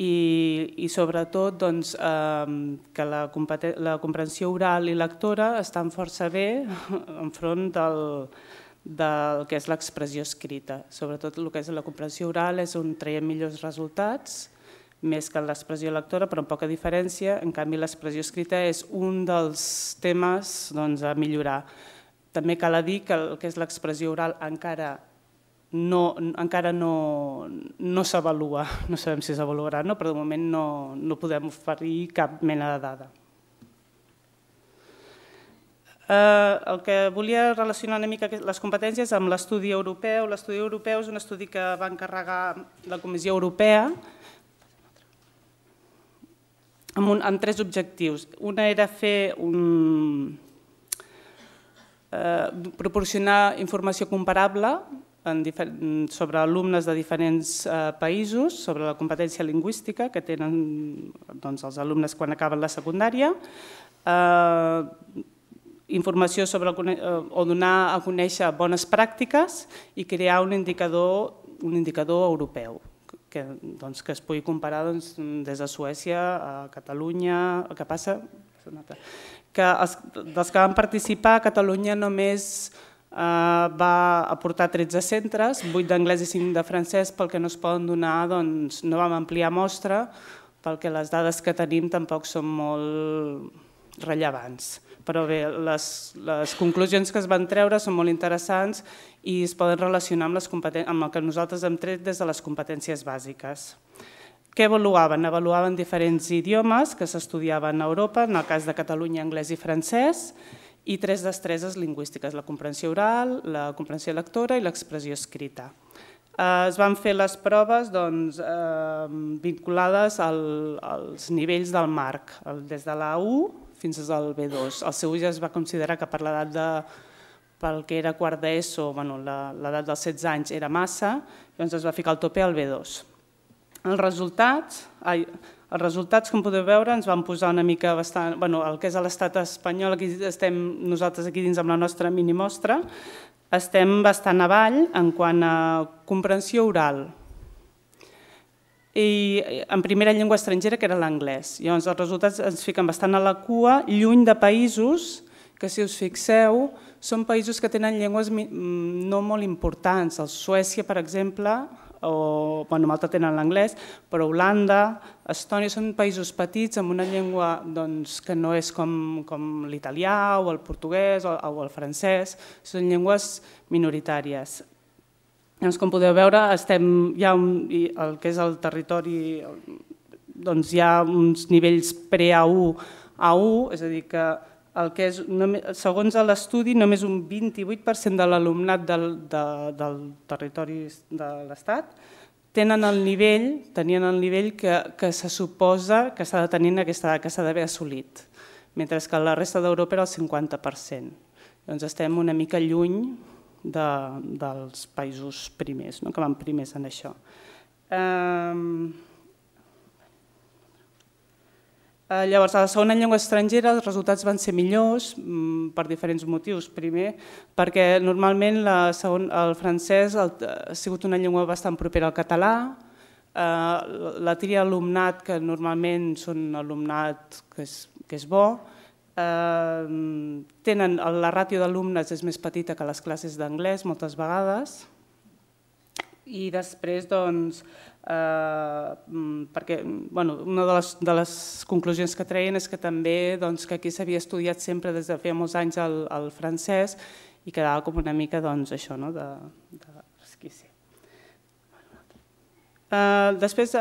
i sobretot que la comprensió oral i lectora estan força bé enfront del que és l'expressió escrita. Sobretot el que és la comprensió oral és on traiem millors resultats, més que l'expressió lectora, però amb poca diferència. En canvi, l'expressió escrita és un dels temes a millorar. També cal dir que el que és l'expressió oral encara no s'avalua, no sabem si s'avaluarà, però de moment no podem oferir cap mena de dada. El que volia relacionar una mica les competències amb l'estudi europeu. L'estudi europeu és un estudi que va encarregar la Comissió Europea amb tres objectius. Un era proporcionar informació comparable sobre alumnes de diferents països, sobre la competència lingüística que tenen els alumnes quan acaben la secundària, informació o donar a conèixer bones pràctiques i crear un indicador europeu que es pugui comparar des de Suècia a Catalunya. El que passa que dels que van participar a Catalunya només va aportar 13 centres, 8 d'anglès i 5 de francès, pel que no es poden donar, no vam ampliar mostra, pel que les dades que tenim tampoc són molt rellevants. Però bé, les conclusions que es van treure són molt interessants i es poden relacionar amb el que nosaltres hem tret des de les competències bàsiques. Què avaluaven? Avaluaven diferents idiomes que s'estudiaven a Europa, en el cas de Catalunya, anglès i francès, i tres destreses lingüístiques, la comprensió oral, la comprensió lectora i l'expressió escrita. Es van fer les proves vinculades als nivells del marc, des de l'A1 fins al B2. El seu ja es va considerar que per l'edat de... pel que era quart d'ESO, l'edat dels 16 anys era massa, llavors es va ficar el tope al B2. Els resultats, com podeu veure, ens van posar una mica bastant... El que és l'estat espanyol, nosaltres aquí dins amb la nostra minimostra, estem bastant avall en quant a comprensió oral. I en primera llengua estrangera, que era l'anglès. Llavors els resultats ens fiquen bastant a la cua, lluny de països que, si us fixeu, són països que tenen llengües no molt importants. Suècia, per exemple, o Malta tenen l'anglès, però Holanda, Estònia, són països petits amb una llengua que no és com l'italià o el portuguès o el francès, són llengües minoritàries. Com podeu veure, el que és el territori, hi ha uns nivells pre-A1, és a dir que segons l'estudi, només un 28% de l'alumnat del territori de l'Estat tenien el nivell que se suposa que s'ha d'haver assolit, mentre que la resta d'Europa era el 50%. Doncs estem una mica lluny dels països primers, que van primers en això. Llavors, a la segona llengua estrangera els resultats van ser millors per diferents motius. Primer, perquè normalment el francès ha sigut una llengua bastant propera al català. La tria d'alumnat, que normalment són alumnat que és bo, la ràtio d'alumnes és més petita que les classes d'anglès moltes vegades. I després, perquè una de les conclusions que treien és que també aquí s'havia estudiat sempre des de feia molts anys el francès i quedava com una mica això de resquici. Després,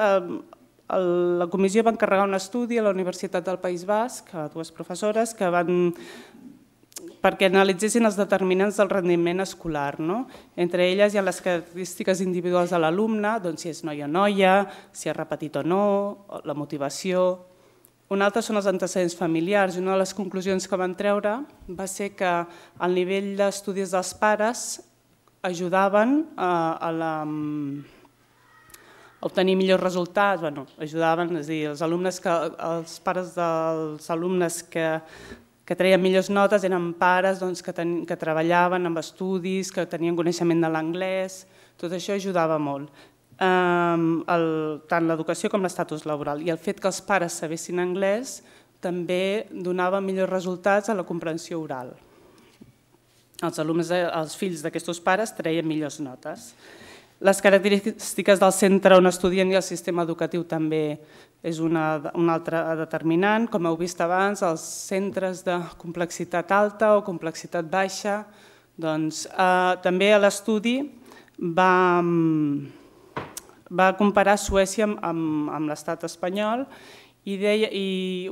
la comissió va encarregar un estudi a la Universitat del País Basc, a dues professores, perquè analitzessin els determinants del rendiment escolar. Entre elles hi ha les característiques individuals de l'alumne, si és noi o noia, si ha repetit o no, la motivació. Una altra són els antecedents familiars. Una de les conclusions que van treure va ser que el nivell d'estudis dels pares ajudaven a obtenir millors resultats. Els pares dels alumnes que treien millors notes eren pares que treballaven amb estudis, que tenien coneixement de l'anglès, tot això ajudava molt, tant l'educació com l'estatus laboral. I el fet que els pares sabessin anglès també donava millors resultats a la comprensió oral. Els fills d'aquests pares treien millors notes. Les característiques del centre on estudien i el sistema educatiu també és una altra determinant. Com heu vist abans, els centres de complexitat alta o complexitat baixa, també a l'estudi va comparar Suècia amb l'estat espanyol i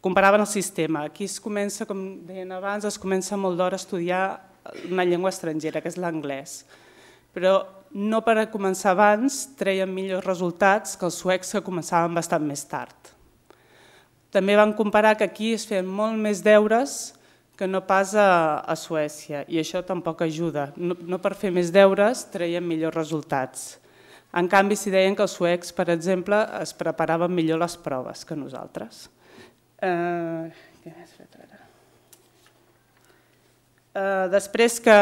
comparaven el sistema. Aquí es comença, com deien abans, es comença molt d'hora a estudiar una llengua estrangera, que és l'anglès. Però no per començar abans treien millors resultats que els suecs, que començaven bastant més tard. També van comparar que aquí es feien molt més deures que no pas a Suècia, i això tampoc ajuda. No per fer més deures treien millors resultats. En canvi, si deien que els suecs, per exemple, es preparaven millor les proves que nosaltres. Què més fet ara? Després que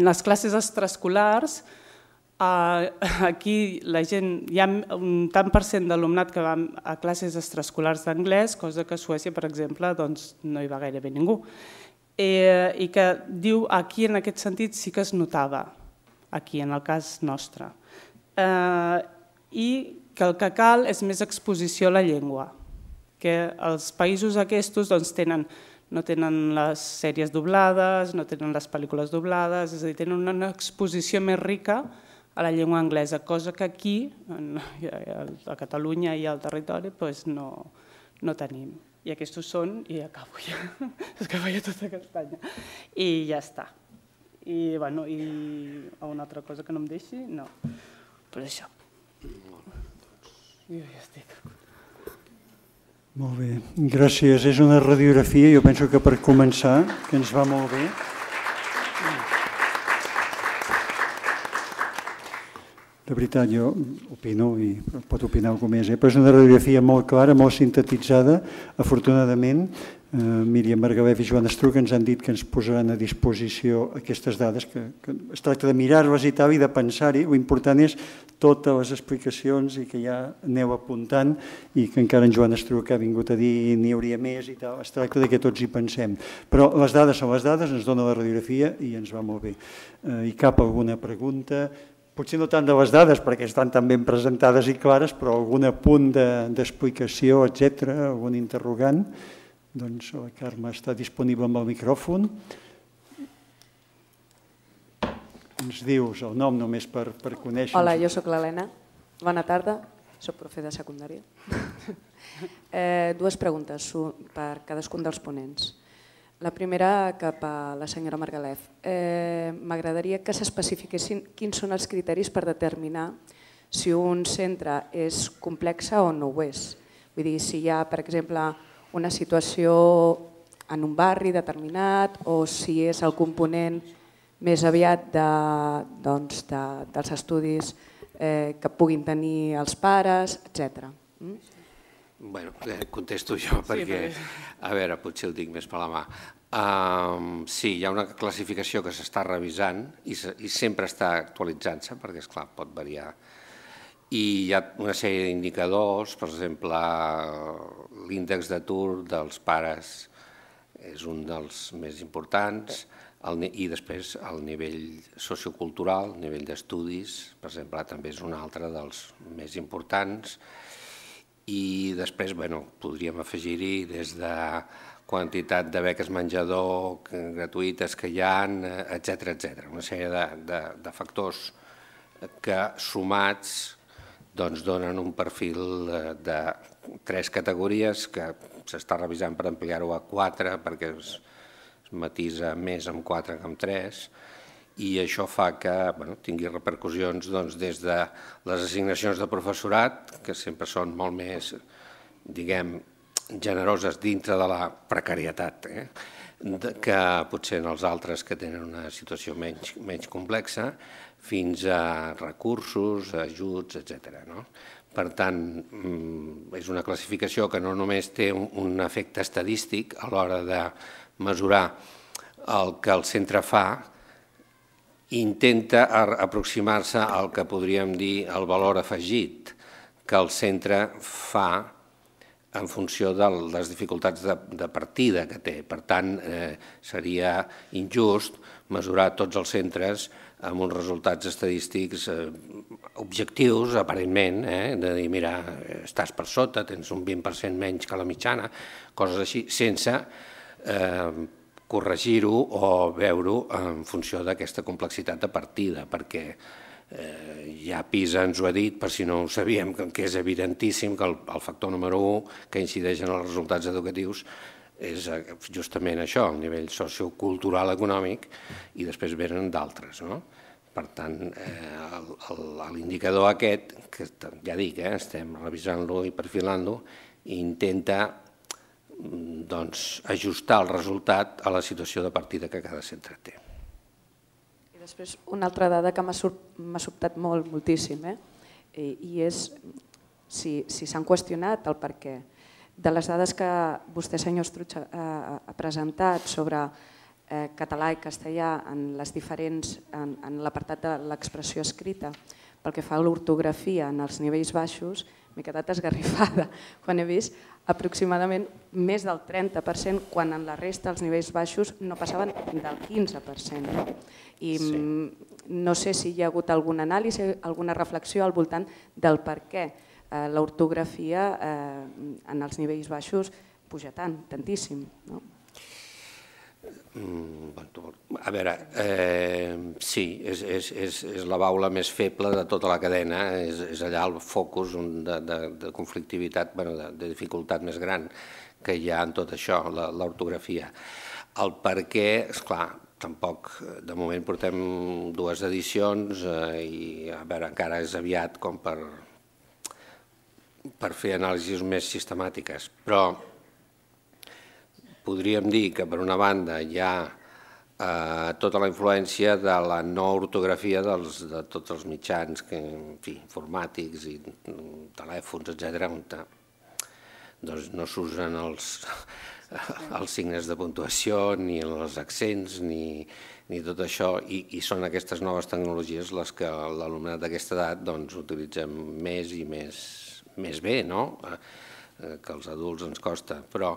les classes extraescolars, aquí hi ha un tant % d'alumnat que va a classes extraescolars d'anglès, cosa que a Suècia, per exemple, no hi va gairebé ningú. I que diu aquí, en aquest sentit, sí que es notava, aquí, en el cas nostre. I que el que cal és més exposició a la llengua, que els països aquests no tenen les sèries doblades, no tenen les pel·lícules doblades, és a dir, tenen una exposició més rica a la llengua anglesa, cosa que aquí, a Catalunya i al territori, no tenim. I aquests són, i acabo ja, és que veia tota castanya. I ja està. I, bueno, i una altra cosa que no em deixi, no. Però això. Jo ja estic. Molt bé, gràcies. És una radiografia, jo penso que per començar, que ens va molt bé. De veritat, jo opino, i pot opinar algú més, però és una radiografia molt clara, molt sintetitzada. Afortunadament, Míriam Margalef i Joan Estruch ens han dit que ens posaran a disposició aquestes dades, que es tracta de mirar-les i tal i de pensar-hi. L'important és totes les explicacions i que ja aneu apuntant i que encara en Joan Estruch ha vingut a dir n'hi hauria més i tal. Es tracta que tots hi pensem. Però les dades són les dades, ens dona la radiografia i ens va molt bé. Hi cap alguna pregunta? Potser no tant de les dades, perquè estan tan ben presentades i clares, però algun apunt d'explicació, etcètera, algun interrogant. Doncs la Carme està disponible amb el micròfon. Ens dius el nom només per conèixer-nos. Hola, jo soc l'Helena. Bona tarda, soc profe de secundària. Dues preguntes per cadascun dels ponents. La primera cap a la senyora Margalef. M'agradaria que s'especifiquessin quins són els criteris per determinar si un centre és complex o no ho és. Vull dir, si hi ha, per exemple, una situació en un barri determinat o si és el component més aviat dels estudis que puguin tenir els pares, etc. Bé, contesto jo perquè, a veure, potser ho dic més per la mà. Sí, hi ha una classificació que s'està revisant i sempre està actualitzant-se perquè, esclar, pot variar. I hi ha una sèrie d'indicadors, per exemple, l'índex d'atur dels pares és un dels més importants i després el nivell sociocultural, el nivell d'estudis, per exemple, també és un altre dels més importants. I després podríem afegir-hi des de quantitat de beques menjador gratuïtes que hi ha, etcètera, etcètera. Una sèrie de factors que sumats donen un perfil de tres categories que s'està revisant per ampliar-ho a 4 perquè es matisa més amb 4 que amb 3 i això fa que tingui repercussions des de les assignacions de professorat, que sempre són molt més generoses dintre de la precarietat, que potser en els altres que tenen una situació menys complexa, fins a recursos, ajuts, etc. Per tant, és una classificació que no només té un efecte estadístic a l'hora de mesurar el que el centre fa, intenta aproximar-se al que podríem dir el valor afegit que el centre fa en funció de les dificultats de partida que té. Per tant, seria injust mesurar tots els centres amb uns resultats estadístics objectius, aparentment, de dir, mira, estàs per sota, tens un 20% menys que la mitjana, coses així, sense corregir-ho o veure-ho en funció d'aquesta complexitat de partida, perquè ja PISA ens ho ha dit, per si no ho sabíem, que és evidentíssim que el factor número 1 que incideix en els resultats educatius és justament això, el nivell sociocultural econòmic, i després venen d'altres. Per tant, l'indicador aquest, que ja dic, estem revisant-lo i perfilant-lo, intenta ajustar el resultat a la situació de partida que cada centre té. I després una altra dada que m'ha sobtat moltíssim, i és si s'han qüestionat el per què. De les dades que vostè, senyor Estruch, ha presentat sobre català i castellà en l'apartat de l'expressió escrita, pel que fa a l'ortografia en els nivells baixos, m'he quedat esgarrifada quan he vist aproximadament més del 30%, quan en la resta els nivells baixos no passaven del 15%. I no sé si hi ha hagut algun anàlisi, alguna reflexió al voltant del per què l'ortografia en els nivells baixos puja tantíssim. A veure, sí, és la baula més feble de tota la cadena, és allà el focus de conflictivitat, de dificultat més gran que hi ha en tot això, l'ortografia. El perquè, esclar, tampoc, de moment portem dues edicions i a veure, encara és aviat com per fer anàlisis més sistemàtiques. Però podríem dir que, per una banda, hi ha tota la influència de la no ortografia de tots els mitjans informàtics i telèfons, etcètera, on no s'usen els signes de puntuació, ni els accents, ni tot això, i són aquestes noves tecnologies les que l'alumnat d'aquesta edat utilitzem més i més bé, que els adults ens costa. Però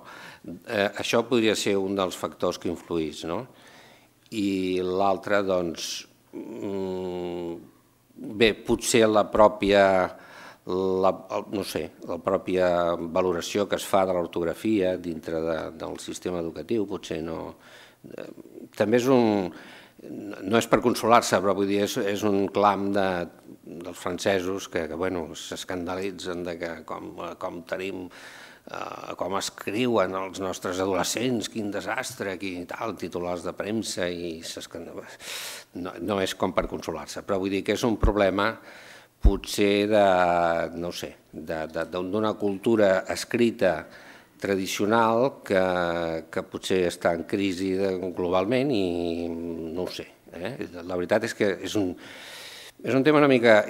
això podria ser un dels factors que influís. I l'altre, doncs, bé, potser la pròpia... no sé, la pròpia valoració que es fa de l'ortografia dintre del sistema educatiu, potser no... També és un... no és per consolar-se, però vull dir, és un clam dels francesos que, bueno, s'escandalitzen de com tenim... com escriuen els nostres adolescents, quin desastre, quin tal, titulars de premsa i s'escandalitzen... No és com per consolar-se, però vull dir que és un problema potser d'una cultura escrita tradicional que potser està en crisi globalment i no ho sé. La veritat és que és un tema una mica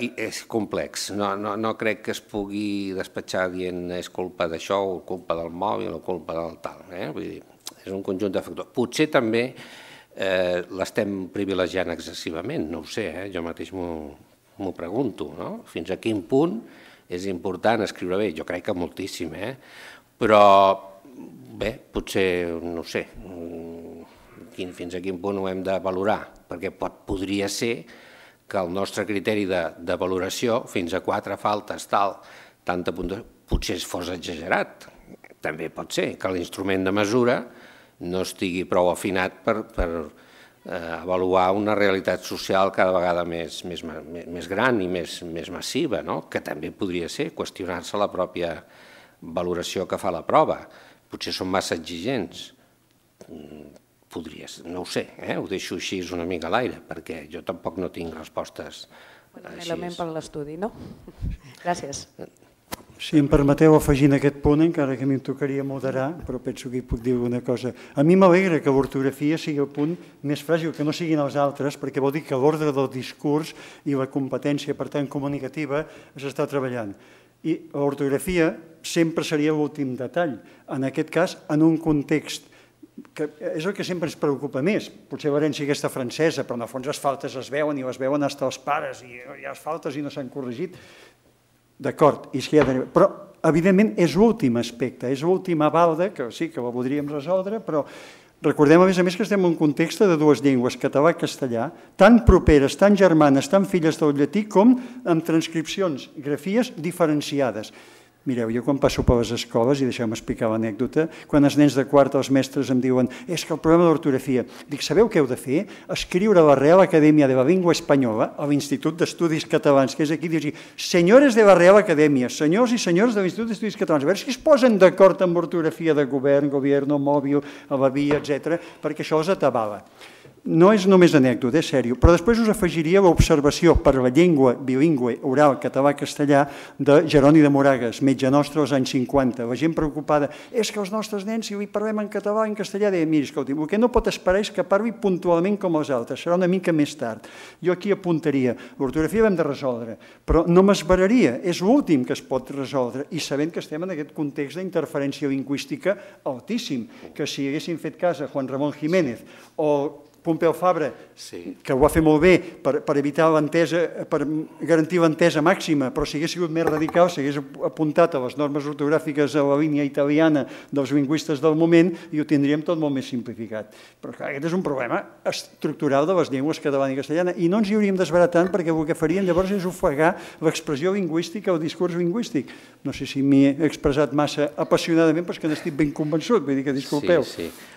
complex. No crec que es pugui despatxar dient és culpa d'això o culpa del mòbil o culpa del tal. És un conjunt de factors. Potser també l'estem privilegiant excessivament, no ho sé, jo mateix m'ho pregunto, fins a quin punt és important escriure bé. Jo crec que moltíssim, però bé, potser, no ho sé, fins a quin punt ho hem de valorar, perquè podria ser que el nostre criteri de valoració, fins a 4 faltes, tal, tanta puntuació, potser fos exagerat. També pot ser que l'instrument de mesura no estigui prou afinat per avaluar una realitat social cada vegada més gran i més massiva, que també podria ser qüestionar-se la pròpia valoració que fa la prova. Potser són massa exigents, no ho sé, ho deixo així una mica a l'aire, perquè jo tampoc no tinc respostes així. Element per l'estudi, no? Gràcies. Si em permeteu afegir en aquest punt, encara que a mi em tocaria moderar, però penso que hi puc dir alguna cosa. A mi m'alegra que l'ortografia sigui el punt més fràgil, que no siguin els altres, perquè vol dir que l'ordre del discurs i la competència, per tant, comunicativa, s'està treballant. I l'ortografia sempre seria l'últim detall, en aquest cas, en un context que és el que sempre ens preocupa més. Potser l'herència aquesta francesa, però en el fons les faltes es veuen i les veuen fins als pares, i hi ha faltes i no s'han corregit. D'acord, però evidentment és l'últim aspecte, és l'última balda, que sí que la voldríem resoldre, però recordem a més que estem en un context de dues llengües, català i castellà, tan properes, tan germanes, tan filles del llatí, com amb transcripcions, grafies diferenciades. Mireu, jo quan passo per les escoles, i deixeu-me explicar l'anècdota, quan els nens de quart els mestres em diuen és que el problema de l'ortografia, dic, sabeu què heu de fer? Escriure a la Real Acadèmia de la Lengua Espanyola, a l'Institut d'Estudis Catalans, que és aquí, dius-hi, senyores de la Real Acadèmia, senyors i senyors de l'Institut d'Estudis Catalans, a veure si es posen d'acord amb ortografia de govern, mòbil, a la via, etc., perquè això els atabala. No és només anècdota, és sèrio, però després us afegiria l'observació per la llengua bilingüe oral català-castellà de Jeroni de Moragues, metge nostre als anys 50. La gent preocupada, és que els nostres nens, si li parlem en català o en castellà, deia, miri, escolti, el que no pot esperar és que parli puntualment com els altres, serà una mica més tard. Jo aquí apuntaria, l'ortografia l'hem de resoldre, però no m'esveraria, és l'últim que es pot resoldre, i sabent que estem en aquest context d'interferència lingüística altíssim, que si haguessin fet cas a Juan Ramón Jiménez o Pompeu Fabra, que ho va fer molt bé per evitar l'entesa, per garantir l'entesa màxima, però si hagués sigut més radical, s'hagués apuntat a les normes ortogràfiques a la línia italiana dels lingüistes del moment i ho tindríem tot molt més simplificat. Però clar, aquest és un problema estructural de les llengües catalana i castellana i no ens hi hauríem d'esverar tant perquè el que faríem llavors és ofegar l'expressió lingüística o el discurs lingüístic. No sé si m'he expressat massa apassionadament, però és que n'estic ben convençut, vull dir que disculpeu.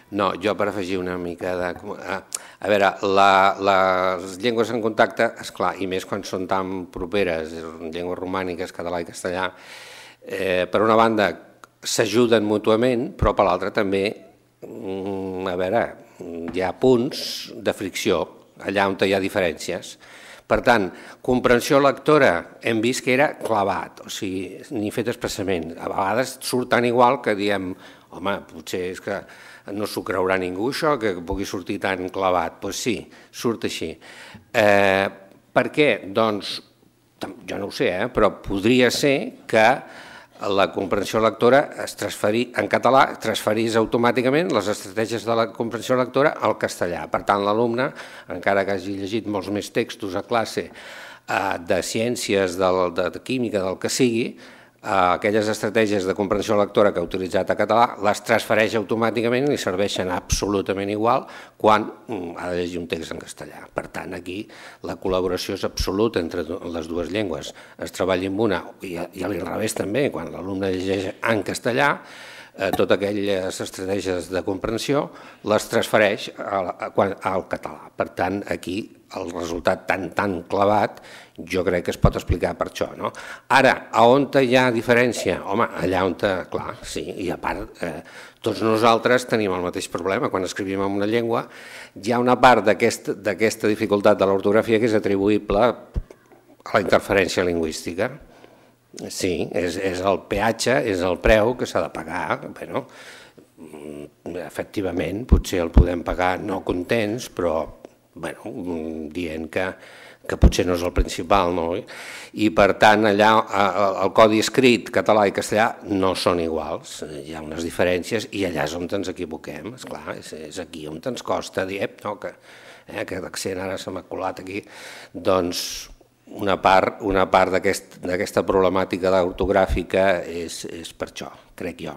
No, jo per afegir una mica de... A veure, les llengües en contacte, esclar, i més quan són tan properes, llengües romàniques, català i castellà, per una banda s'ajuden mútuament, però per l'altra també, a veure, hi ha punts de fricció, allà on hi ha diferències. Per tant, comprensió lectora, hem vist que era clavat, o sigui, ni fet expressament. A vegades surt tan igual que diem, home, potser és que no s'ho creurà ningú això, que pugui sortir tan clavat. Doncs sí, surt així. Per què? Doncs, jo no ho sé, però podria ser que la comprensió lectora en català transferís automàticament les estratègies de la comprensió lectora al castellà. Per tant, l'alumne, encara que hagi llegit molts més textos a classe de ciències, de química, del que sigui, aquelles estratègies de comprensió lectora que ha utilitzat a català les transfereix automàticament i serveixen absolutament igual quan ha de llegir un text en castellà. Per tant, aquí la col·laboració és absoluta entre les dues llengües. Es treballa amb una i a l'inrevés també, quan l'alumne llegeix en castellà, totes aquelles estratègies de comprensió les transfereix al català. Per tant, aquí el resultat tan clavat jo crec que es pot explicar per això. Ara, on hi ha diferència? Home, allà on, clar, sí, i a part, tots nosaltres tenim el mateix problema quan escrivim en una llengua. Hi ha una part d'aquesta dificultat de l'ortografia que és atribuïble a la interferència lingüística. Sí, és el peatge, és el preu que s'ha de pagar. Efectivament, potser el podem pagar no contents, però dient que potser no és el principal, i per tant allà el codi escrit català i castellà no són iguals, hi ha unes diferències i allà és on ens equivoquem, esclar, és aquí on ens costa dir que l'accent ara se m'ha colat aquí, doncs una part d'aquesta problemàtica ortogràfica és per això, crec jo.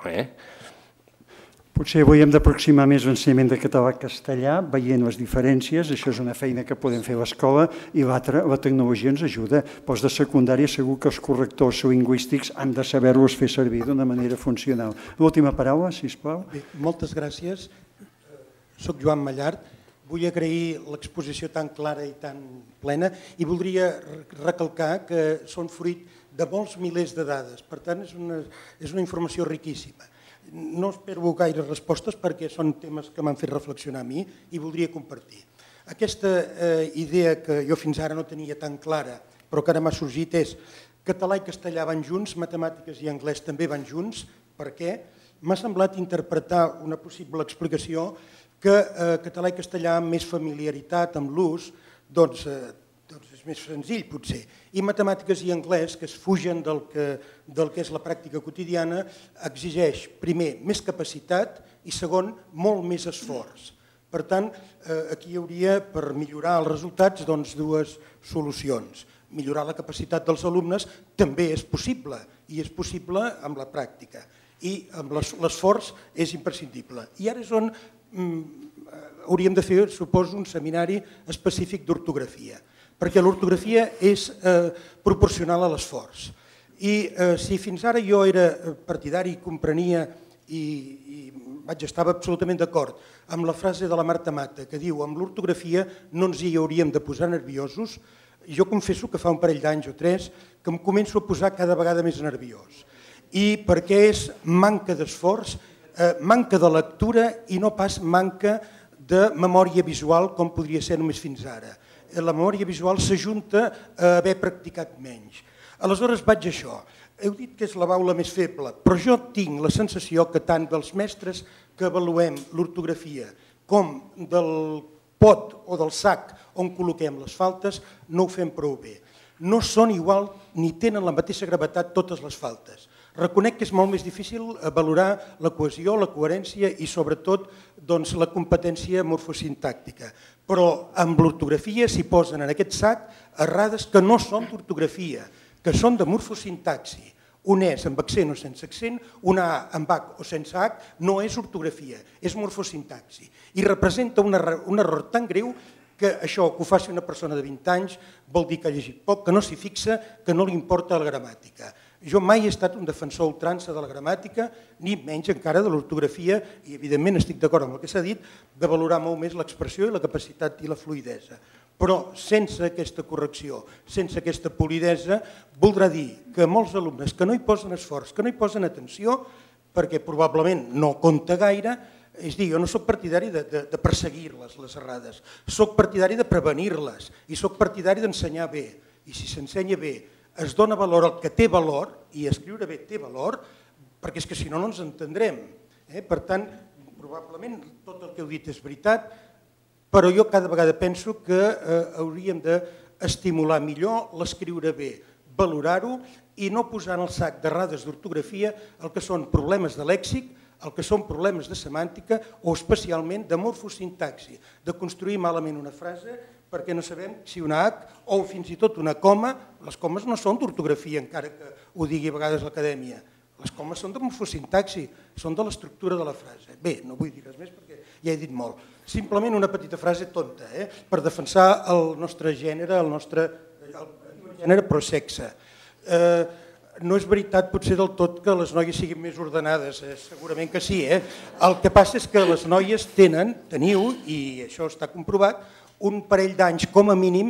Potser avui hem d'aproximar més l'ensenyament de català a castellà, veient les diferències, això és una feina que podem fer a l'escola, i l'altra, la tecnologia ens ajuda. Però de secundària segur que els correctors lingüístics han de saber-los fer servir d'una manera funcional. L'última paraula, sisplau. Moltes gràcies. Soc Joan Mallart. Vull agrair l'exposició tan clara i tan plena i voldria recalcar que són fruit de molts milers de dades. Per tant, és una informació riquíssima. No espero gaire respostes perquè són temes que m'han fet reflexionar a mi i voldria compartir. Aquesta idea que jo fins ara no tenia tan clara, però que ara m'ha sorgit, és català i castellà van junts, matemàtiques i anglès també van junts. Per què? M'ha semblat interpretar una possible explicació que català i castellà amb més familiaritat, amb l'ús, doncs és més senzill, potser. I matemàtiques i anglès, que es fugen del que és la pràctica quotidiana, exigeix, primer, més capacitat i, segon, molt més esforç. Per tant, aquí hi hauria, per millorar els resultats, dues solucions. Millorar la capacitat dels alumnes també és possible, i és possible amb la pràctica. I l'esforç és imprescindible. I ara és on hauríem de fer, suposo, un seminari específic d'ortografia. Perquè l'ortografia és proporcional a l'esforç. I si fins ara jo era partidari i comprenia i estava absolutament d'acord amb la frase de la Marta Mata que diu amb l'ortografia no ens hi hauríem de posar nerviosos, jo confesso que fa un parell d'anys o tres que em començo a posar cada vegada més nerviós. I perquè és manca d'esforç, manca de lectura i no pas manca de memòria visual com podria ser només fins ara. La memòria visual s'ajunta a haver practicat menys. Aleshores vaig a això. Heu dit que és la baula més feble, però jo tinc la sensació que tant dels mestres que avaluem l'ortografia com del pot o del sac on col·loquem les faltes no ho fem prou bé. No són igual ni tenen la mateixa gravetat totes les faltes. Reconec que és molt més difícil valorar la cohesió, la coherència i sobretot la competència morfosintàctica. Però amb l'ortografia s'hi posen en aquest sac errades que no són d'ortografia, que són de morfosintaxi. Un és amb accent o sense accent, una A amb H o sense H, no és ortografia, és morfosintaxi. I representa un error tan greu que això que ho faci una persona de 20 anys vol dir que ha llegit poc, que no s'hi fixa, que no li importa la gramàtica. Jo mai he estat un defensor a ultrança de la gramàtica, ni menys encara de l'ortografia, i evidentment estic d'acord amb el que s'ha dit, de valorar molt més l'expressió i la capacitat i la fluïdesa. Però sense aquesta correcció, sense aquesta polidesa, voldrà dir que molts alumnes que no hi posen esforç, que no hi posen atenció, perquè probablement no compta gaire, És a dir, jo no soc partidari de perseguir-les, les errades. Soc partidari de prevenir-les i soc partidari d'ensenyar bé. I si s'ensenya bé, es dona valor al que té valor, i escriure bé té valor, perquè és que si no, no ens entendrem. Per tant, probablement tot el que heu dit és veritat, però jo cada vegada penso que hauríem d'estimular millor l'escriure bé, valorar-ho i no posar en el sac d'errades d'ortografia el que són problemes de lèxic, el que són problemes de semàntica o especialment de morfosintaxi, de construir malament una frase perquè no sabem si una H o fins i tot una coma. Les comes no són d'ortografia, encara que ho digui a vegades l'acadèmia. Les comes són de morfosintaxi, són de l'estructura de la frase. Bé, no vull dir res més perquè ja he dit molt. Simplement una petita frase tonta, per defensar el nostre gènere, el nostre gènere prosexe. No és veritat potser del tot que les noies siguin més ordenades, segurament que sí. El que passa és que les noies teniu, i això està comprovat, un parell d'anys com a mínim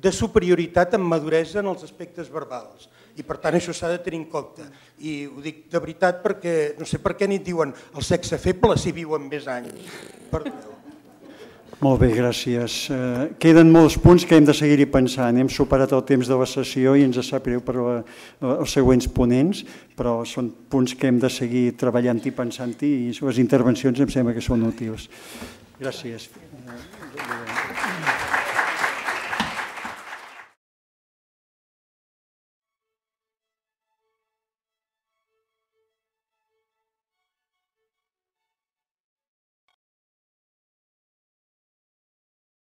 de superioritat en maduresa en els aspectes verbals. I per tant això s'ha de tenir en compte. I ho dic de veritat perquè no sé per què ni diuen el sexe feble si viuen més anys. Perdoneu. Molt bé, gràcies. Queden molts punts que hem de seguir-hi pensant. Hem superat el temps de la sessió i ens sap greu per els següents ponents, però són punts que hem de seguir treballant i pensant-hi, i les intervencions em sembla que són útils. Gràcies.